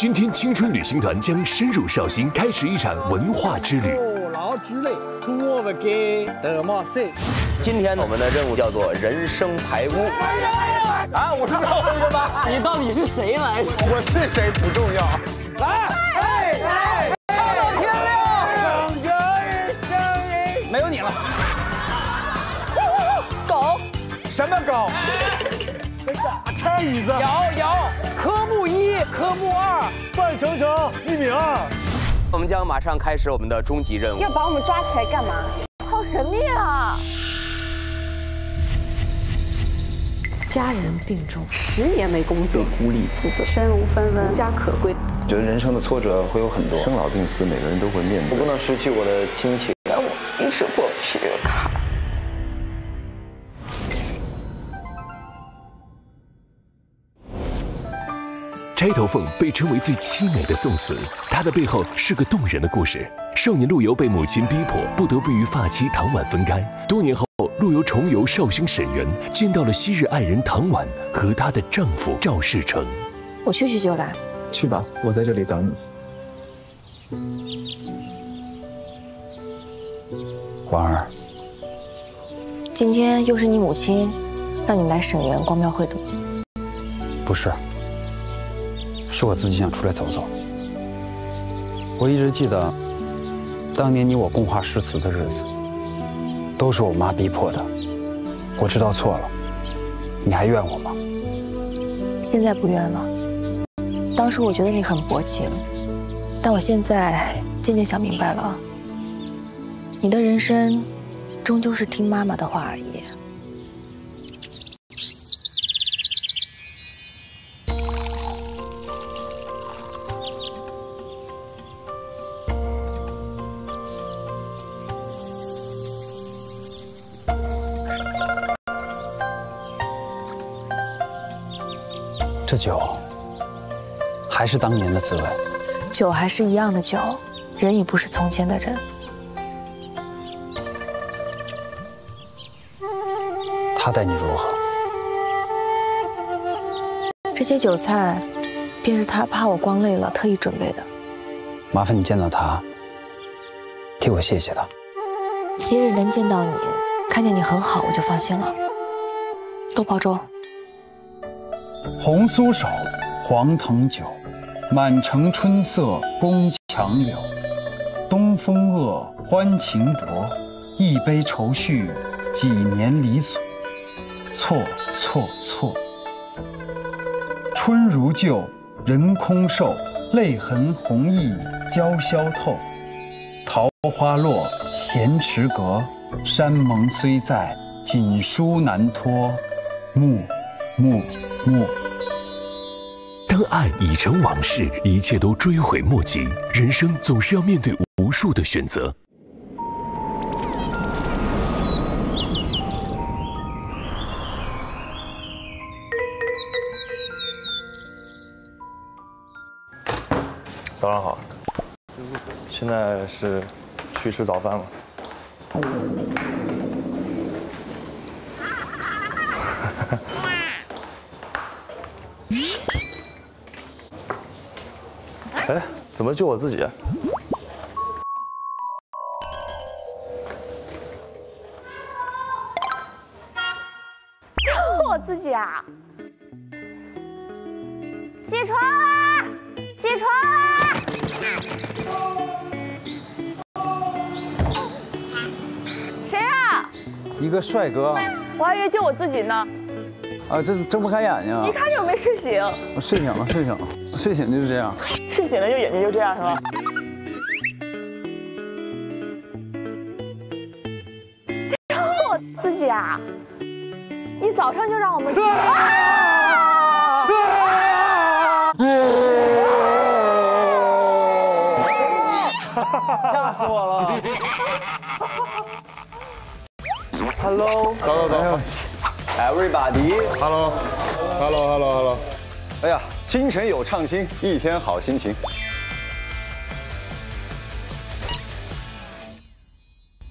今天青春旅行团将深入绍兴，开始一场文化之旅。今天我们的任务叫做人生排污。啊，我知道为什么。你到底是谁来着？我是谁不重要。来，哎，好漂亮！整个人生日没有你了。狗？什么狗？打叉椅子。摇。 科目1、科目2，范丞丞1米2。我们将马上开始我们的终极任务。要把我们抓起来干嘛？好神秘啊！家人病重，10年没工作，孤立，此身无分文，无家可归。觉得人生的挫折会有很多，生老病死，每个人都会面对。我不能失去我的亲情，但我一直过不去这个坎。 钗头凤被称为最凄美的宋词，它的背后是个动人的故事。少年陆游被母亲逼迫，不得不与发妻唐婉分开。多年后，陆游重游绍兴沈园，见到了昔日爱人唐婉和她的丈夫赵世成。我去去就来，去吧，我在这里等你。婉儿，今天又是你母亲让你来沈园逛庙会的吗？不是。 是我自己想出来走走。我一直记得，当年你我共话诗词的日子，都是我妈逼迫的。我知道错了，你还怨我吗？现在不怨了。当时我觉得你很薄情，但我现在渐渐想明白了，你的人生终究是听妈妈的话而已。 这酒还是当年的滋味，酒还是一样的酒，人已不是从前的人。他待你如何？这些酒菜，便是他怕我光累了特意准备的。麻烦你见到他，替我谢谢他。今日能见到你，看见你很好，我就放心了。多保重。 红酥手，黄藤酒，满城春色宫墙柳。东风恶，欢情薄，一杯愁绪，几年离索。错错错，春如旧，人空瘦，泪痕红浥鲛绡透。桃花落，闲池阁，山盟虽在，锦书难托。暮暮暮。 当爱已成往事，一切都追悔莫及。人生总是要面对无数的选择。早上好，现在是去吃早饭了。哎，怎么就我自己？就我自己啊！起床啦！起床啦！谁啊？一个帅哥。我还以为就我自己呢。啊，这睁不开眼睛。一看就没睡醒。我睡醒了，睡醒了。 睡醒就是这样，睡醒了就眼睛就这样是吧？就我自己啊！一早上就让我们吓死我了 ！Hello， 走，everybody，Hello，Hello，Hello，Hello， 哎呀！ 清晨有畅心，一天好心情。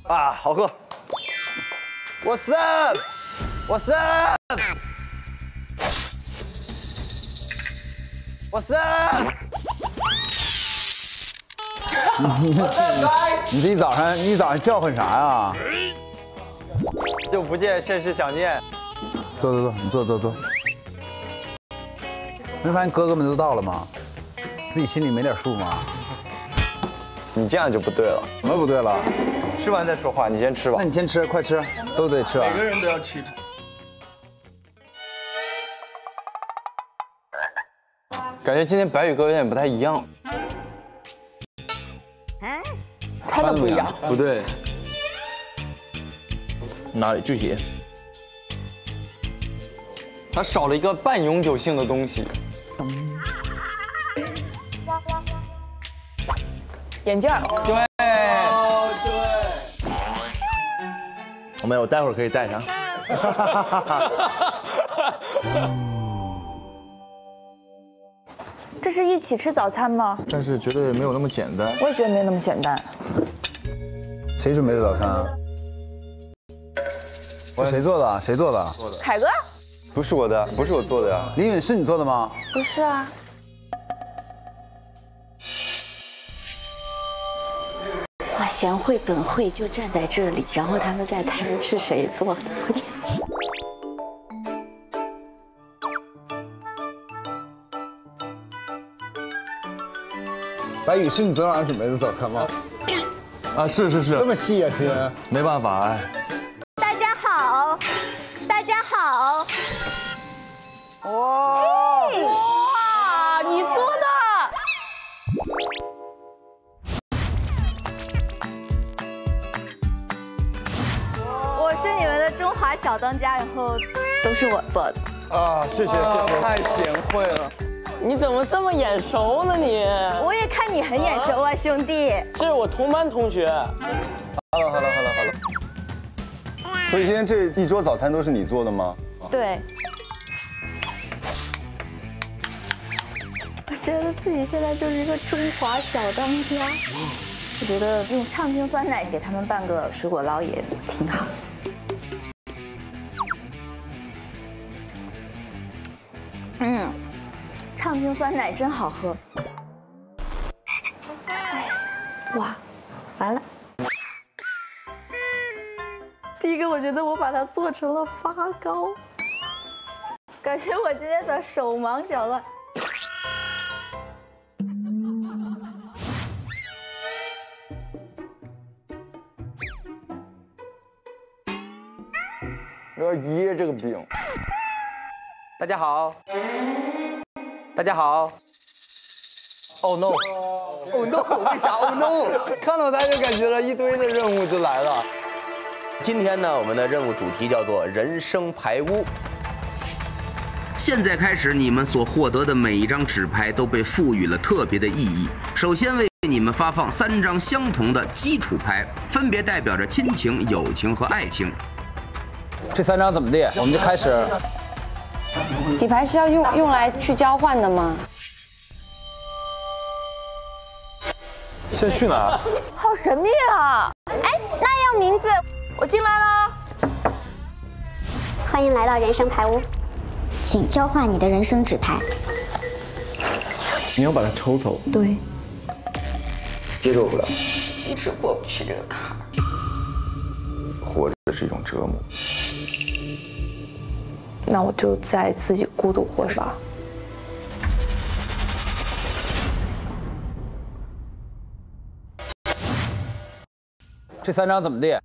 啊，好喝 ！What's up? What's up? What's 你早上叫唤啥呀？久不见，甚是想念。坐坐坐，你坐坐坐。没发现哥哥们都到了吗？自己心里没点数吗？你这样就不对了。什么不对了？吃完再说话，你先吃吧。那你先吃，快吃，都得吃完。每个人都要吃。 感觉今天白宇哥有点不太一样，穿的不一样，不对，哪里具体？他少了一个半永久性的东西，眼镜。对，对，没有，待会儿可以戴上。这是一起吃早餐吗？但是绝对没有那么简单。我也觉得没有那么简单。谁准备的早餐啊？谁做的？谁做的？凯哥。不是我的，不是我做的呀。林允是你做的吗？不是啊。啊，贤惠本惠就站在这里，然后他们在猜是谁做的。 白宇，是你昨天晚上准备的早餐吗？啊，是是是。这么细啊，亲，没办法哎。大家好，大家好。哇哇，你做的！我是你们的中华小当家，以后都是我做的。啊，谢谢谢谢，太贤惠了。 你怎么这么眼熟呢你？我也看你很眼熟啊，兄弟。这是我同班同学。Hello。所以今天这一桌早餐都是你做的吗？对。我觉得自己现在就是一个中华小当家。我觉得用畅青酸奶给他们拌个水果捞也挺好。 畅青酸奶真好喝！哎，哇，完了！第一个，我觉得我把它做成了发糕，感觉我今天咋手忙脚乱。有点噎这个饼。大家好。 大家好。Oh no！ Oh no！ 为啥 Oh no？ 看到他就感觉到一堆的任务就来了。今天呢，我们的任务主题叫做“人生排污”。现在开始，你们所获得的每一张纸牌都被赋予了特别的意义。首先为你们发放三张相同的基础牌，分别代表着亲情、友情和爱情。这三张怎么的？我们就开始。 底牌是要用来去交换的吗？现在去哪？好神秘啊！哎，那样名字，我进来了。欢迎来到人生牌屋，请交换你的人生纸牌。你要把它抽走。对。接受不了。一直过不去这个坎儿。活着是一种折磨。 那我就再自己孤独活吧。这三张怎么列？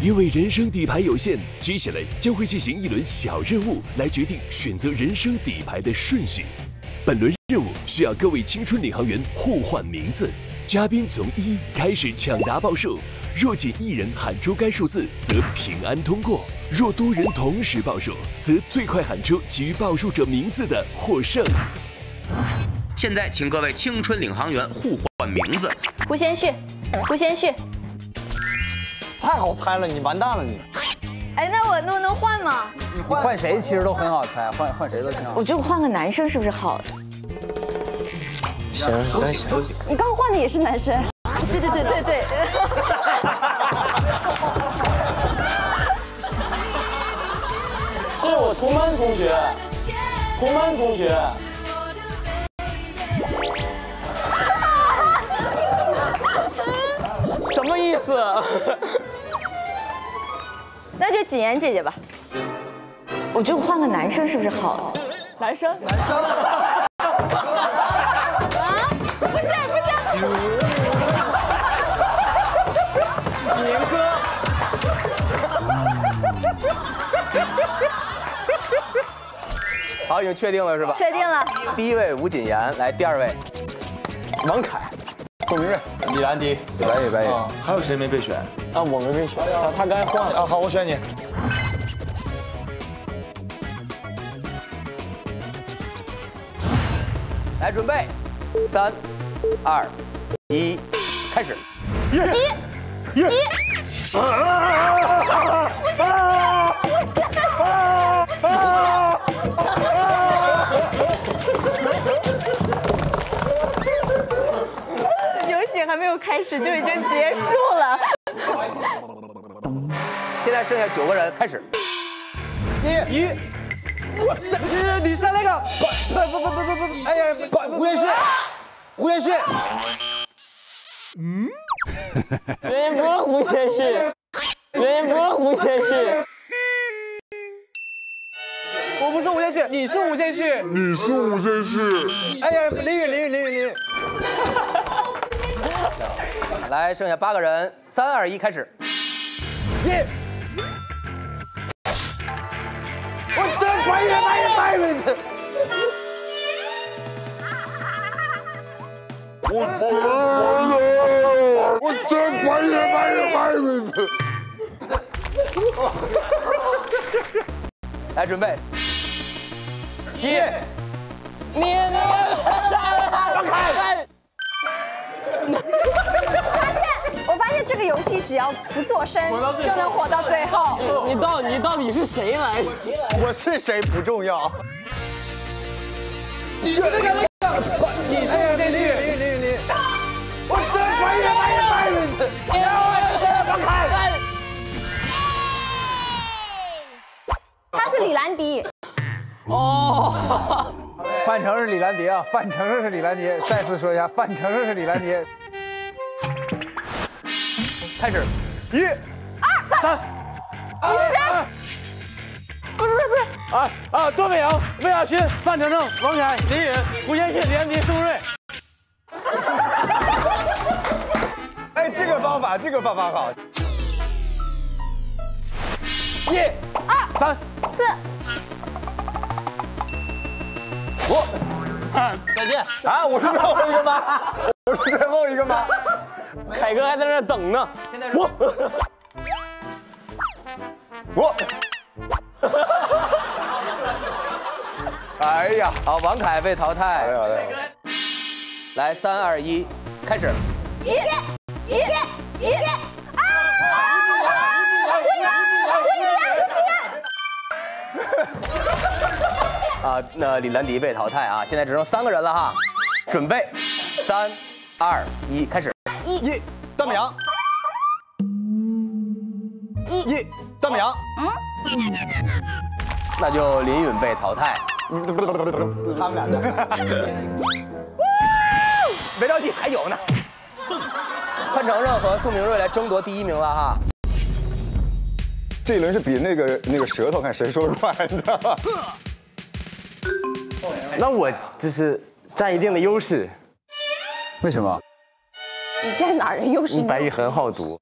因为人生底牌有限，接下来将会进行一轮小任务来决定选择人生底牌的顺序。本轮任务需要各位青春领航员互换名字，嘉宾从1开始抢答报数。 若仅一人喊出该数字，则平安通过；若多人同时报数，则最快喊出其余报数者名字的获胜。现在，请各位青春领航员互换名字。胡先煦，胡先煦，太好猜了，你完蛋了你！哎，那我能换吗？你换谁其实都很好猜，换谁都挺好。我觉得换个男生是不是好？行，行行。你刚换的也是男生。 对。这是我同班同学，就谨言姐姐吧。我觉得换个男生是不是好？男生，男生。啊？不是，不是。 好，已经确定了是吧？确定了。第一位吴谨言，来第二位，王凯、宋明瑞、李兰迪、白宇、白宇，还有谁没被选？啊，我没被选，他刚才换了。啊，好，我选你。来，准备，3、2、1，开始。游戏还没有开始就已经结束了。现在剩下9个人，开始。一，我去，你是那个不，哎呀，胡彦勋，胡彦勋。嗯，人家不是胡彦勋，人家不是胡彦勋。 我不是吴建旭，你是吴建旭，你是吴建旭。哎呀，林宇。来，剩下8个人，3、2、1，开始。我真白眼！我真白眼！来，准备。 你放开！我发现这个游戏只要不做声就能活到最后。你到底是谁来着？我是谁不重要。你是我真白眼！放开！他是李兰迪。 哦，范丞是李兰迪啊！范丞是李兰迪，再次说一下，范丞是李兰迪。开始，1、2、3。不是。啊！段美瑶、魏亚勋、范丞丞、王凯、林允、胡彦信、李兰迪、宋瑞。哎，这个方法好。1、2、3、4。 再见啊！我是最后一个吗？凯哥还在那等呢。我，哎呀，好，王凯被淘汰。来，3、2、1，开始。吴谨言。 啊，那李兰迪被淘汰啊！现在只剩3个人了哈，准备，3、2、1，开始。段美阳。那就林允被淘汰。他们俩的。别着急，还有呢。范丞丞和宋明瑞来争夺第1名了哈。 这一轮是比那个舌头看谁说的快，你知道吗？那我就是占一定的优势。为什么？你占哪人优势？你白宇很好读。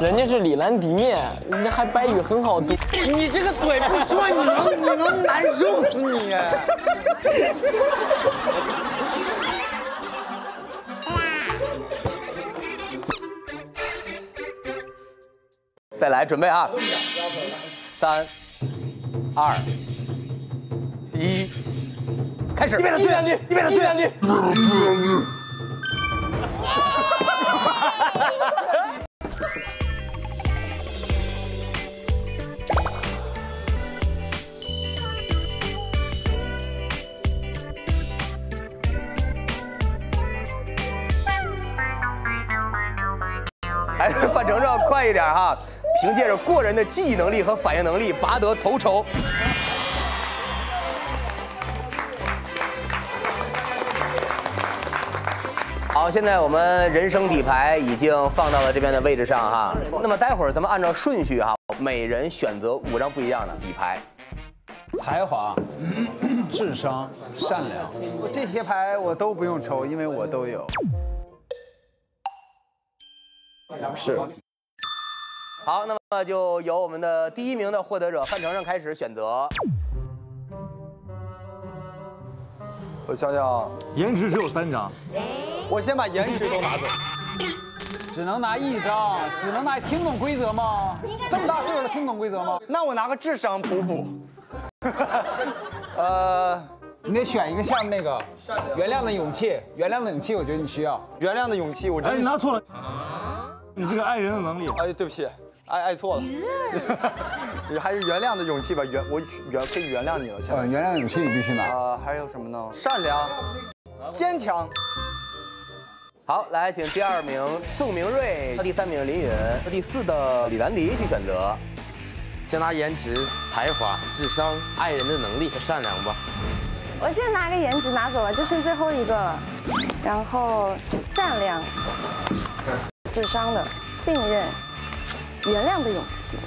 人家是李兰迪，人家还白宇很好读。你这个嘴不说，你能难受死你！再来，准备啊！3、2、1，开始！你别着急！还是范丞丞快一点哈！ 凭借着过人的记忆能力和反应能力，拔得头筹。好，现在我们人生底牌已经放到了这边的位置上哈。那么待会儿咱们按照顺序哈，每人选择5张不一样的底牌。才华、智商、善良，这些牌我都不用抽，因为我都有。是。好，那么就由我们的第一名的获得者范丞丞开始选择。 我想想，颜值只有3张，我先把颜值都拿走，只能拿1张，只能拿。听懂规则吗？这么大岁数了，听懂规则吗？那我拿个智商补补。你得选一个下面那个，原谅的勇气，原谅的勇气，我觉得你需要。原谅的勇气，我真的。哎，你拿错了，你这个爱人的能力。哎，对不起，爱错了。你还是原谅的勇气吧，我可以原谅你了。现在原谅的勇气你必须拿。还有什么呢？善良、坚强。好，来，请第2名宋明睿和第3名林允和第4的李兰迪去选择。先拿颜值、才华、智商、爱人的能力和善良吧。我先拿个颜值拿走了，就剩最后一个了。然后善良、智商的信任、原谅的勇气。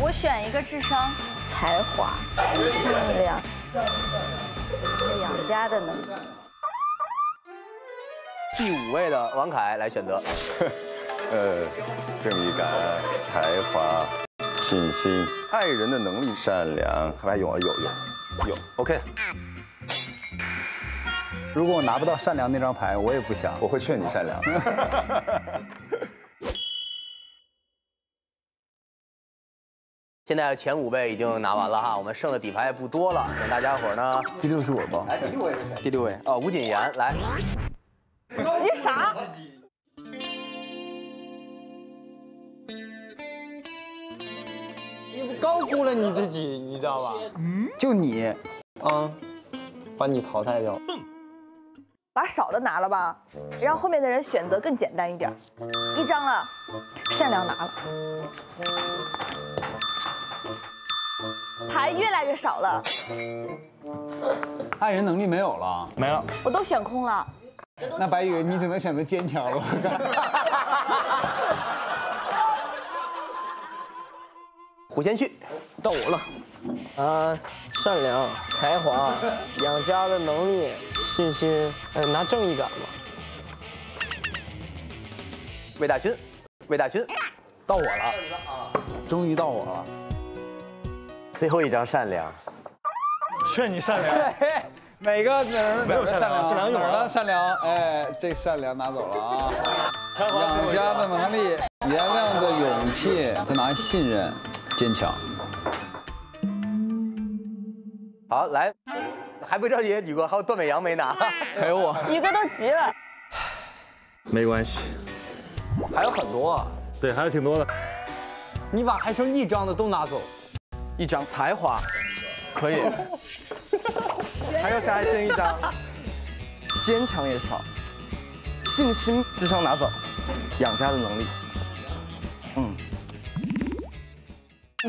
我选一个智商、才华、善良、养家的能力。第5位的王凯来选择。正义感、才华、信心、爱人的能力、善良，还有 ，OK。如果我拿不到善良那张牌，我也不想。我会劝你善良。现在前5位已经拿完了哈，我们剩的底牌也不多了，等大家伙呢。第6是我吧？哎，第6位是谁？第6位哦，吴谨言来。急啥？你高估了你自己，你知道吧？嗯。就你，把你淘汰掉。把少的拿了吧，让后面的人选择更简单一点。1张了，善良拿了。 牌越来越少了，爱人能力没有了，没了，我都选空了。那白宇，你只能选择坚强了。胡先煦，到我了。善良、才华、养家的能力、信心，拿正义感吧。魏大勋，魏大勋，到我了，终于到我了。 最后1张善良，劝你善良。哎、每个人没有善良，善良有了善良，哎，这善良拿走了啊。养家的能力，原谅的勇气，再拿信任，坚强。好，来，还不着急，宇哥还有段美阳没拿，还有我。宇哥都急了。没关系，还有很多啊。对，还有挺多的。你把还剩1张的都拿走。 1张才华，可以，还有啥还剩1张？坚强也少，信心、智商拿走，养家的能力，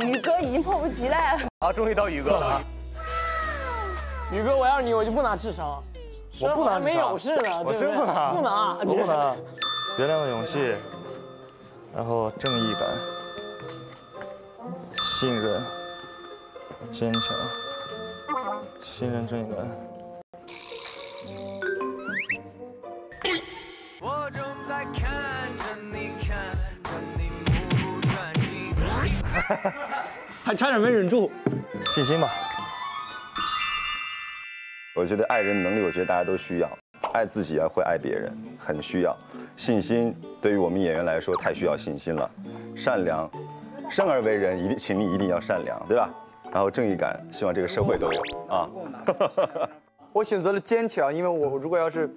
宇哥已经迫不及待了。好，终于到宇哥了。宇哥，我要是你，我就不拿智商，我不拿智商，没有事呢，我真不拿，不拿，不拿，原谅的勇气，然后正义感，信任。 坚强，信任正义感。我正在看着你，看着你目不转睛，还差点没忍住。信心吧，我觉得爱人能力，我觉得大家都需要，爱自己也会爱别人，很需要。信心对于我们演员来说太需要信心了。善良，生而为人，请你一定要善良，对吧？ 然后正义感，希望这个社会都有啊。我选择了坚强，因为我如果要是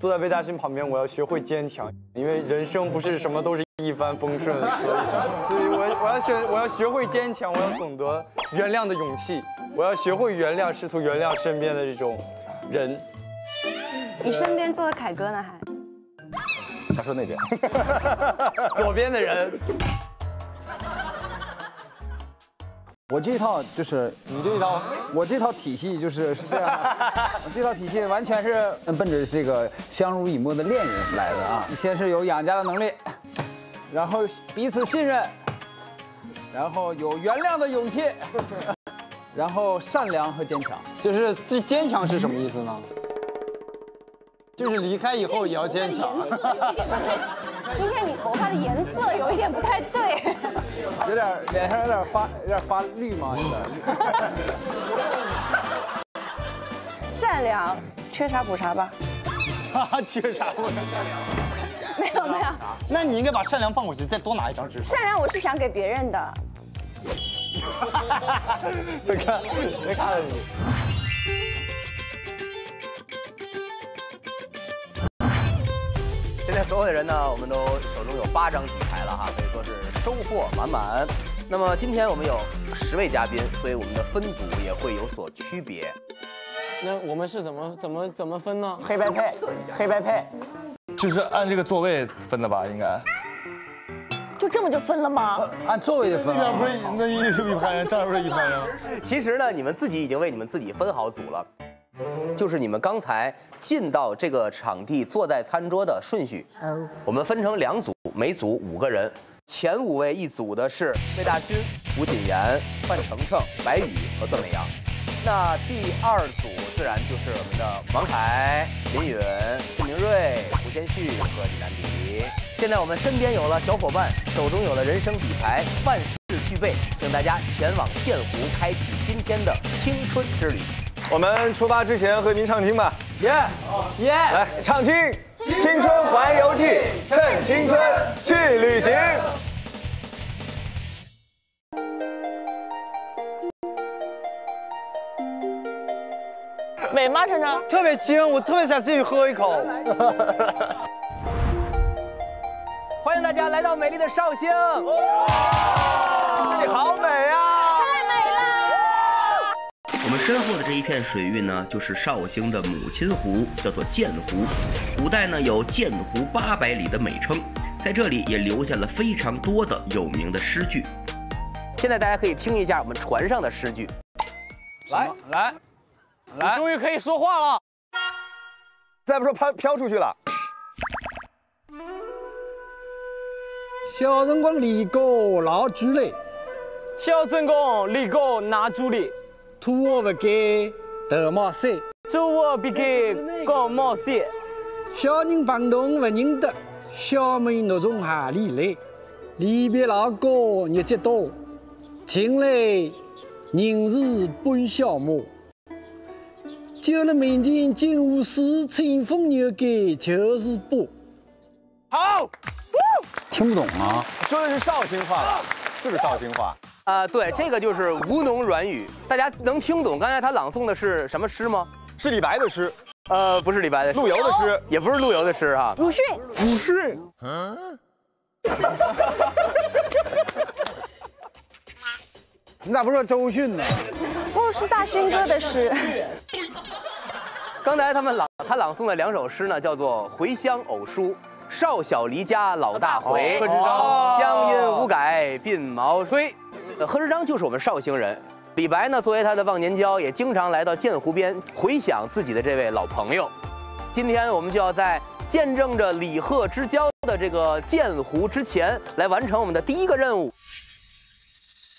坐在魏大勋旁边，我要学会坚强，因为人生不是什么都是一帆风顺，所以我要学会坚强，我要懂得原谅的勇气，我要学会原谅，试图原谅身边的这种人。你身边坐的凯哥呢？还？他说那边，左边的人。我这一套就是你这一套，我这套体系就是这样，我这套体系完全是奔着这个相濡以沫的恋人来的啊。先是有养家的能力，然后彼此信任，然后有原谅的勇气，然后善良和坚强。就是这坚强是什么意思呢？就是离开以后也要坚强。 今天你头发的颜色有一点不太对，有点脸上有点发绿吗？善良，缺啥补啥吧。哈，缺啥补啥。没有没有。那你应该把善良放过去，再多拿一张纸。善良我是想给别人的。别看，别看了你。 现在所有的人呢，我们都手中有8张底牌了哈，可以说是收获满满。那么今天我们有10位嘉宾，所以我们的分组也会有所区别。那我们是怎么分呢？黑白配，黑白配，就是按这个座位分的吧？应该。就这么就分了吗？按座位就分了。那边不是那一排人，这边不是一排人。其实呢，你们自己已经为你们自己分好组了。 就是你们刚才进到这个场地坐在餐桌的顺序，我们分成2组，每组5个人，前5位一组的是魏大勋、吴谨言、范丞丞、白宇和段美阳，那第2组自然就是我们的王凯、林允、杜明瑞、胡先煦和李兰迪。现在我们身边有了小伙伴，手中有了人生底牌，万事俱备，请大家前往剑湖，开启今天的青春之旅。 我们出发之前和您唱听吧，耶！来唱听《青春环游记》，趁青春去旅行。美吗？晨晨？特别轻，我特别想自己喝一口。欢迎大家来到美丽的绍兴，这里好美啊！ 我们身后的这一片水域呢，就是绍兴的母亲湖，叫做鉴湖。古代呢有“鉴湖800里”的美称，在这里也留下了非常多的有名的诗句。现在大家可以听一下我们船上的诗句。来，终于可以说话了。再不说飘出去了。小辰光练过老举嘞，小辰光练过拿猪嘞。 土话不改，头毛散；周话不改，高毛散。小人碰动不认得，小妹侬从何里来？离别老家日节到，近来人事搬小马。久了门前金华水，春风又改旧时波。好，听不懂啊？说的是绍兴话吧？是不是绍兴话？ 对，这个就是吴侬软语，大家能听懂刚才他朗诵的是什么诗吗？是李白的诗，不是李白的诗，陆游的诗，也不是陆游的诗哈。鲁迅，鲁迅，嗯，你咋不说周迅呢？不是大勋哥的诗。刚才他朗诵的2首诗呢，叫做《回乡偶书》。 少小离家老大回，贺知章乡音无改鬓毛衰。贺知章就是我们绍兴人。李白呢，作为他的忘年交，也经常来到鉴湖边回想自己的这位老朋友。今天我们就要在见证着李贺之交的这个鉴湖之前，来完成我们的第1个任务——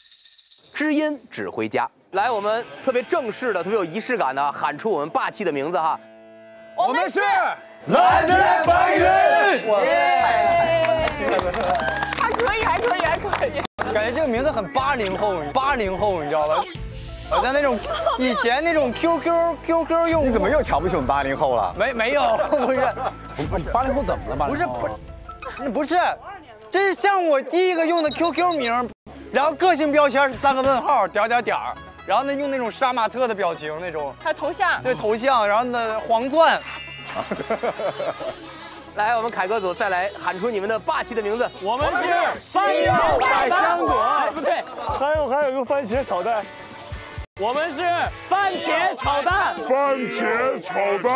知音指挥家。来，我们特别正式的、特别有仪式感的喊出我们霸气的名字哈。我们是。 蓝天白云，还可以，还可以，还可以。感觉这个名字很80后，你知道吧？好像那种以前那种 QQ 用户。你怎么又瞧不起我们80后了？没有，不是，80后怎么了？不是，这是像我第1个用的 QQ 名，然后个性标签是3个问号，点。 然后呢，用那种杀马特的表情那种，还有头像，对头像，然后呢黄钻。来，我们凯歌组再来喊出你们的霸气的名字。我们是山药百香果，不对，还有个番茄炒蛋。我们是番茄炒蛋，番茄炒蛋。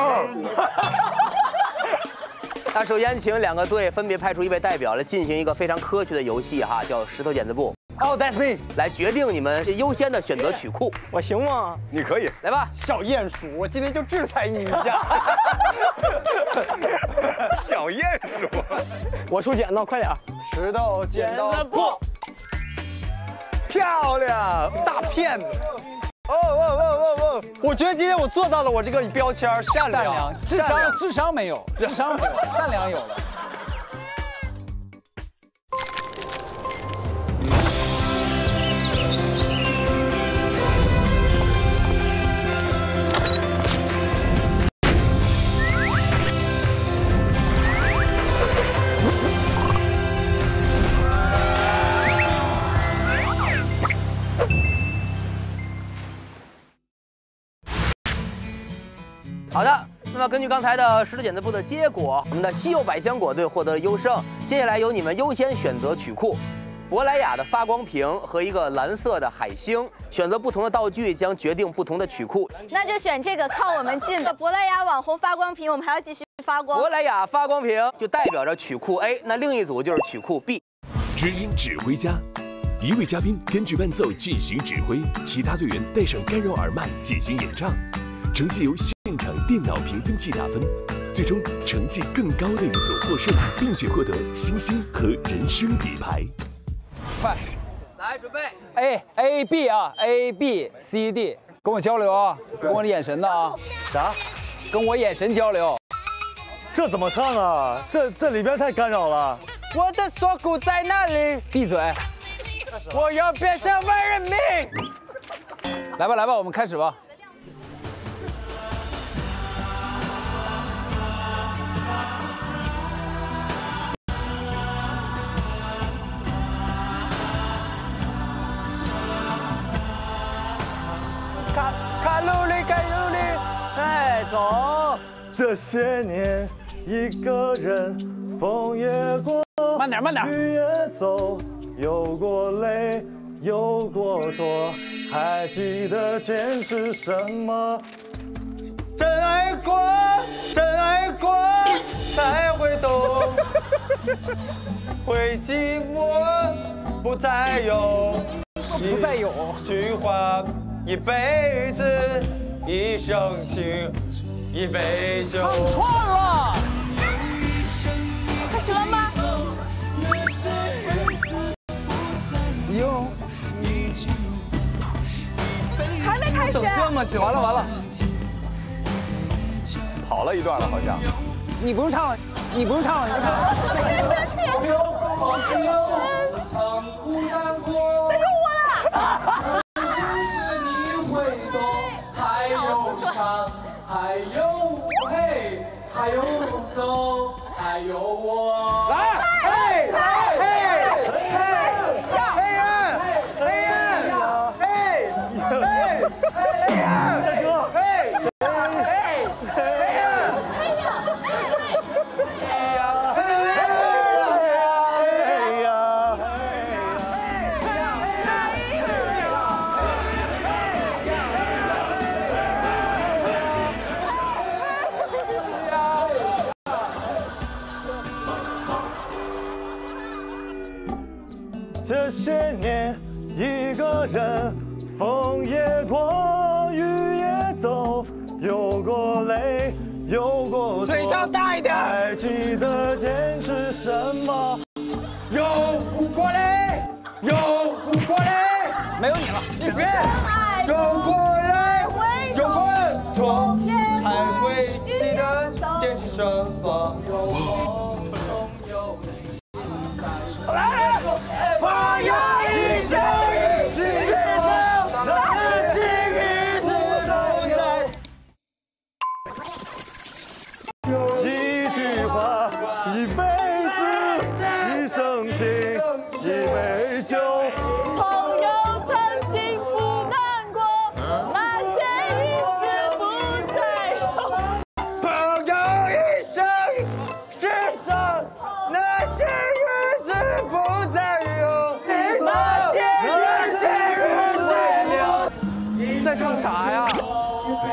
那首先请2个队分别派出1位代表来进行一个非常科学的游戏哈，叫石头剪子布。哦 ，That's me。来决定你们优先的选择曲库。我行吗？你可以，来吧。小鼹鼠，我今天就制裁你一下。小鼹鼠，我出剪刀，快点！石头剪刀布。漂亮，大骗子。 哦！我觉得今天我做到了我这个标签，善良，智商没有，智商没有，善良有了。好的，那么根据刚才的石头剪子布的结果，我们的西柚百香果队获得优胜。接下来由你们优先选择曲库，珀莱雅的发光瓶和一个蓝色的海星。选择不同的道具将决定不同的曲库。那就选这个靠我们近的珀莱雅网红发光瓶，我们还要继续发光。珀莱雅发光瓶就代表着曲库 A， 那另一组就是曲库 B。知音指挥家，一位嘉宾根据伴奏进行指挥，其他队员戴上干扰耳麦进行演唱，成绩由。 现场电脑评分器打分，最终成绩更高的一组获胜，并且获得星星和人生底牌。快，来准备 A B 啊 A B C D， 跟我交流啊，跟我的眼神的啊，啥？跟我眼神交流。这怎么唱啊？这里边太干扰了。我的锁骨在那里。闭嘴！我要变成万人迷。来吧来吧，我们开始吧。 卡路里，带走这些年一个人，风越过，慢点，雨也走，有过泪，有过错，还记得坚持什么？真爱过，才会懂，会寂寞，不再有，一句话。 一辈子，一生情，一杯酒。唱串了，开始了吗？哟，还没开始。怎么这么久？完了，跑了一段了，好像。你不用唱了。别跟我了。 还有走，还有我。来，这些年，一个人，风也过，雨也走，有过泪，有过错，嘴上大一点。还记得坚持什么？有过泪，没有你了，你别。有过泪，有过错，还会记得坚持什么？有我，总有你。来。 朋友一生一世，自己一直都在。一句话，一辈子，一生情，一杯酒。朋友曾幸福难过，那些一直不再有。朋友一生一世，那些日子不再。 在唱啥呀？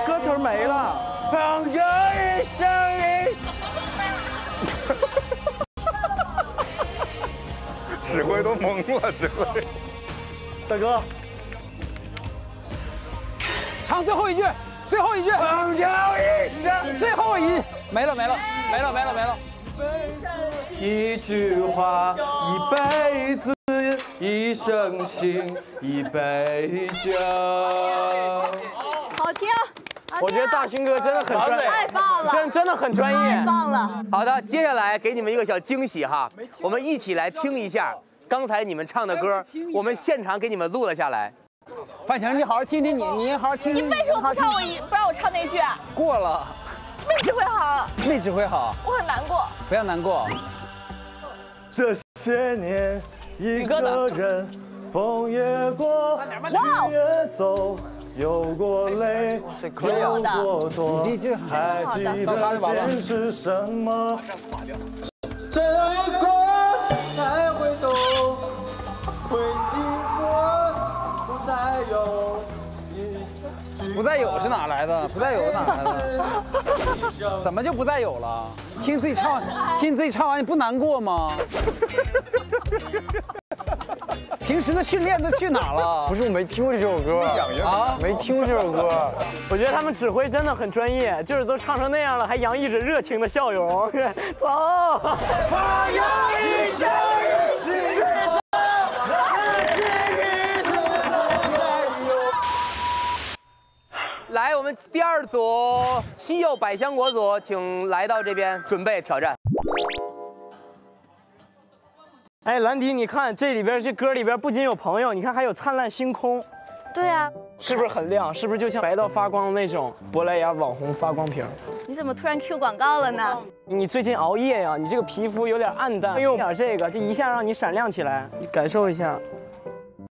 歌词没了。朋友一生一，指挥都懵了，指挥。大哥，唱最后一句，最后一句，最后一，没了。一句话，一辈子，一生情，一杯酒。好听。 我觉得大勋哥真的很专业，太棒了，真的很专业，太棒了。好的，接下来给你们一个小惊喜哈，我们一起来听一下刚才你们唱的歌，我们现场给你们录了下来。范丞，你好好听听你好好听。你为什么不唱我不让我唱那句？过了。没指挥好。没指挥好。我很难过。不要难过。这些年一个人，风也过，雨也走。 有过泪，有过错，还记得坚持什么？真爱过才会懂，会经过，不再有。不再有是哪来的？不再有是哪来的？怎么就不再有了？听自己唱，听自己唱完你不难过吗？平时的训练都去哪了？不是我没听过这首歌啊，没听过这首歌。我觉得他们指挥真的很专业，就是都唱成那样了，还洋溢着热情的笑容。走，我要一生一世走，来，我们第二组西柚百香果组，请来到这边准备挑战。 哎，兰迪，你看这里边这歌里边不仅有朋友，你看还有灿烂星空。对啊，是不是很亮？是不是就像白到发光的那种珀莱雅网红发光瓶？你怎么突然 Q 广告了呢？你最近熬夜呀、你这个皮肤有点暗淡，用点这个，这一下让你闪亮起来，你感受一下。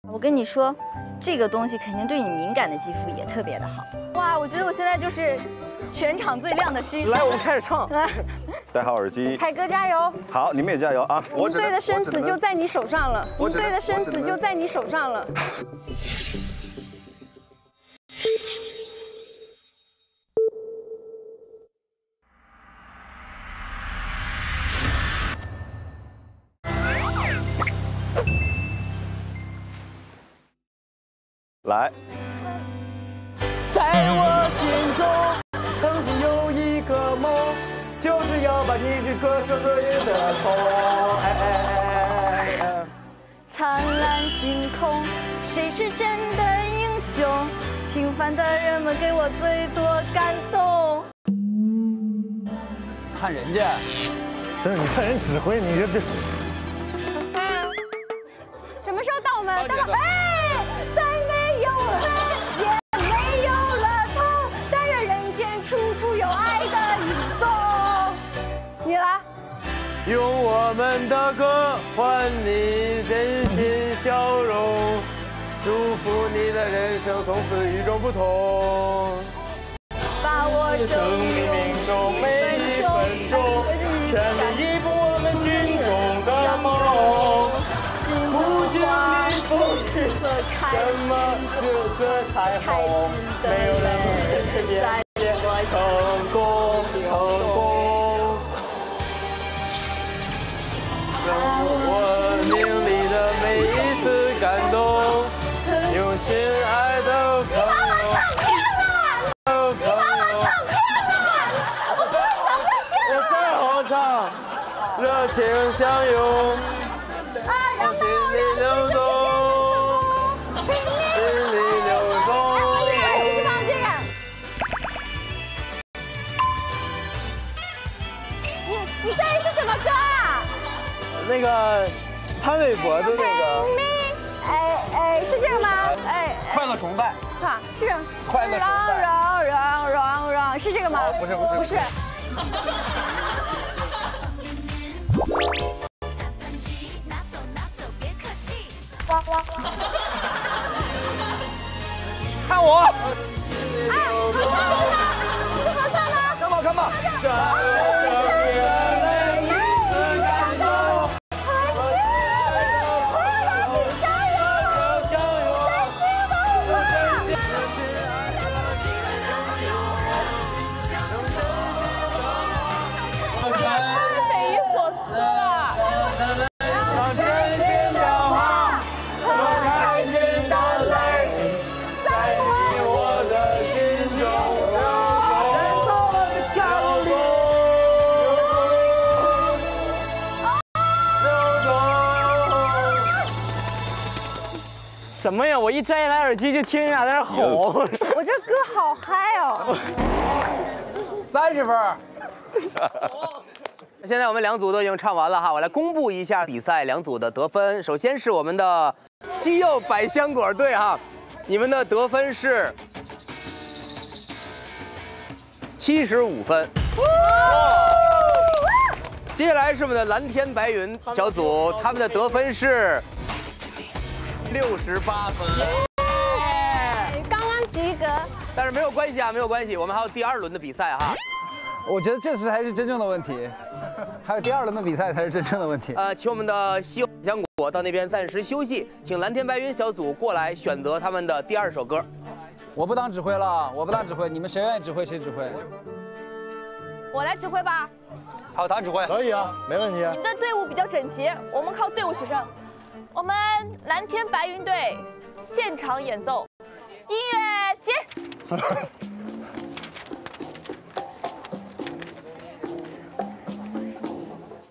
我跟你说，这个东西肯定对你敏感的肌肤也特别的好。哇，我觉得我现在就是全场最亮的星。来，我们开始唱。戴好耳机，凯哥加油！好，你们也加油啊！无罪的生死就在你手上了，无罪的生死就在你手上了。来，在我心中曾经有一个梦。 就是要把你这歌说说你的痛，哎。灿烂星空，谁是真的英雄？平凡的人们给我最多感动。看人家，真的，你看人指挥，你这别。什么时候到我们？到了，哎，再没有泪，也没有了痛，但愿人间处处有爱的影踪。 你来，用我们的歌换你真心笑容，祝福你的人生从此与众不同。把我生命中每一分钟，全力以赴我们心中的梦。不经历风雨，什么这才好？没有人不是世界成功，成功。 我命里的每一次感动，用心爱的朋友。你把我唱偏了！我再好唱，热情相拥，心里流动，心里流动。哎，我也是唱这个。你这是什么歌啊？ 那个潘玮柏的那个，哎，是这个吗？哎，快乐崇拜，啊，是快乐崇拜，是这个吗？不是。哇！看我，哎，好唱吗？干嘛？这。 真心的话，多开心什么呀？我一摘下来耳机就听你俩在那吼。我这歌好嗨哦！30分。现在我们两组都已经唱完了哈，我来公布一下比赛两组的得分。首先是我们的西柚百香果队哈，你们的得分是75分。接下来是我们的蓝天白云小组，他们的得分是68分。刚刚及格。但是没有关系啊，没有关系，我们还有第二轮的比赛哈。 我觉得这是才是真正的问题，还有第二轮的比赛才是真正的问题。请我们的西柚百香果到那边暂时休息，请蓝天白云小组过来选择他们的第二首歌。我不当指挥了，我不当指挥，你们谁愿意指挥谁指挥。我来指挥吧。好，他指挥可以啊，没问题。你们的队伍比较整齐，我们靠队伍取胜。我们蓝天白云队现场演奏，音乐起。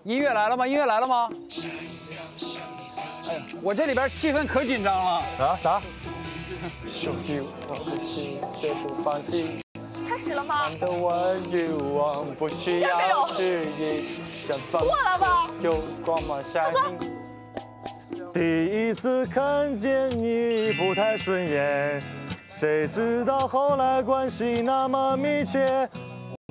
音乐来了吗？音乐来了吗？哎呀，我这里边气氛可紧张了。啥？开始了吗？过了吧？第一次看见你不太顺眼，谁知道后来关系那么密切。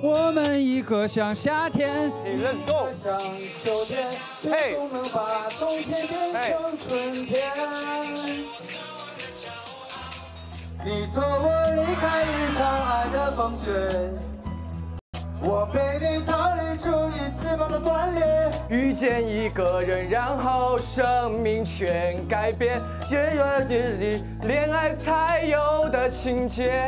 我们一个像夏天，一个像秋天，最终能把冬天变成春天。你托我离开一场爱的风雪，我被你逃离出一次般的断裂。遇见一个人，然后生命全改变，也要经历恋爱才有的情节。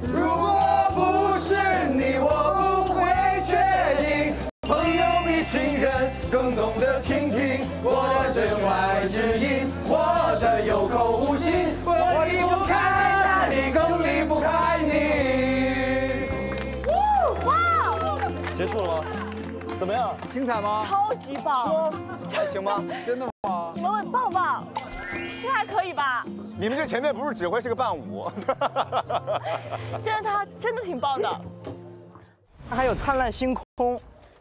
如果不是你，我不会决定。朋友比情人更懂得倾听我的身外之音，我的有口无心，我离不开那里，更离不开你。哇！结束了吗？怎么样？精彩吗？超级棒！说还行吗？真的吗？你们很棒棒。 是还可以吧？你们这前面不是指挥，是个伴舞。真的挺棒的。还有灿烂星空。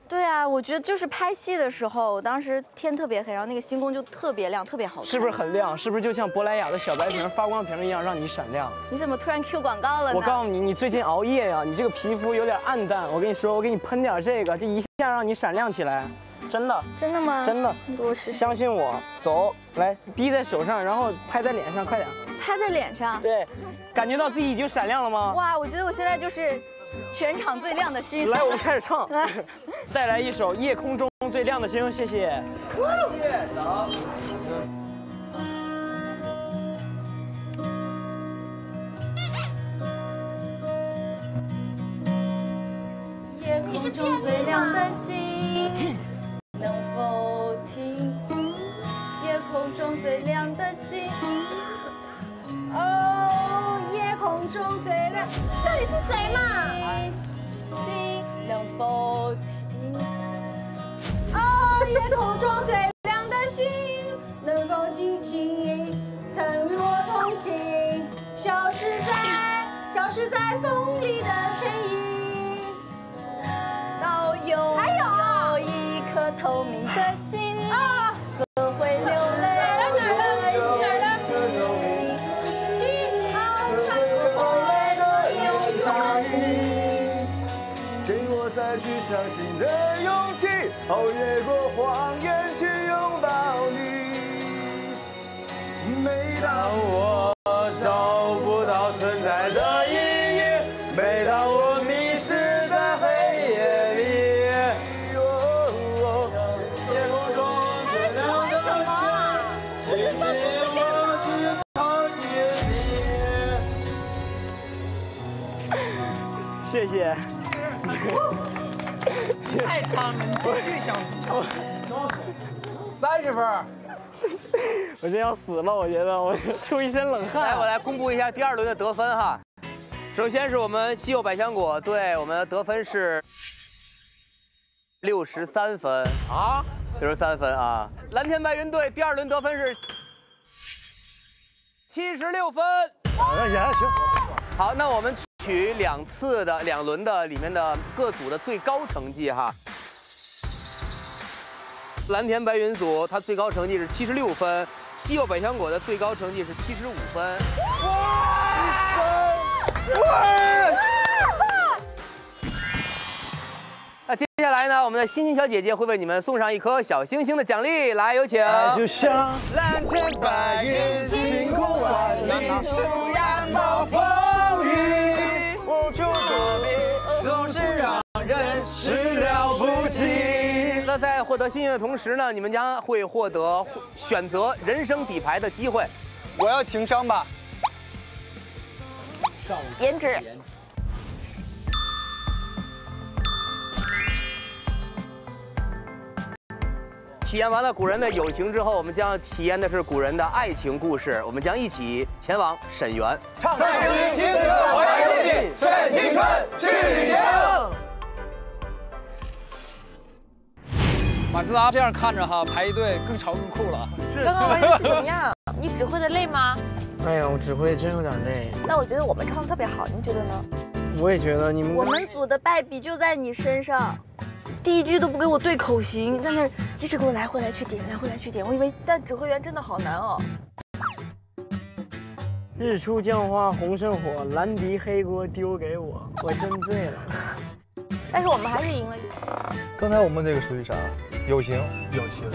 对啊，我觉得就是拍戏的时候，我当时天特别黑，然后那个星空就特别亮，特别好看。是不是很亮？是不是就像珀莱雅的小白瓶、发光瓶一样，让你闪亮？你怎么突然 Q 广告了呢？我告诉你，你最近熬夜呀、你这个皮肤有点暗淡。我跟你说，我给你喷点这个，这一下让你闪亮起来。 真的？真的吗？真的，我是相信我，走，来滴在手上，然后拍在脸上，快点，拍在脸上，对，感觉到自己已经闪亮了吗？哇，我觉得我现在就是全场最亮的星。来，我们开始唱，来，再来一首《夜空中最亮的星》，谢谢。月亮。夜空中最亮的星。 能否听夜空中最亮的星？哦，夜空中最亮，到底是谁嘛？星能否听？哦，夜空中最亮的星，能否记起曾与我同行，消失在风里的身影。到有还有。 透明的心啊，总会流泪。哪儿的？心啊，穿过泪的勇敢，给我再去相信的勇气，熬夜过谎言去拥抱你。每当我找不到存在的意义，每当我。 谢谢，太棒了！我最想跳，30分，我真要死了，我觉得我出一身冷汗。来，我来公布一下第二轮的得分哈。首先是我们西柚百香果队，我们的得分是63分啊，63分啊。蓝天白云队第二轮得分是76分。也还行。好，那我们取两轮的里面的各组的最高成绩哈。蓝田白云组它最高成绩是76分，西柚百香果的最高成绩是75分。哇！ 那接下来呢，我们的星星小姐姐会为你们送上一颗小星星的奖励，来，有请。爱就像蓝天白云，晴空万里，突然暴风雨，无处躲避，总是让人始料不及。那在获得星星的同时呢，你们将会获得选择人生底牌的机会。我要情商吧，颜值。 体验完了古人的友情之后，我们将体验的是古人的爱情故事。我们将一起前往沈园，唱出青春怀游记，晒青春去旅行。马自达这样看着哈，排一队更潮更酷了。是。刚刚玩游戏怎么样？你指挥的累吗？哎呀，我指挥真有点累。那我觉得我们唱的特别好，你觉得呢？我也觉得你们。我们组的败笔就在你身上。 第一句都不给我对口型，在那儿一直给我来回来去点，来回来去点。我以为，但指挥员真的好难哦。日出江花红胜火，蓝迪黑锅丢给我，我真醉了。但是我们还是赢了。刚才我们那个属于啥？友情，友情。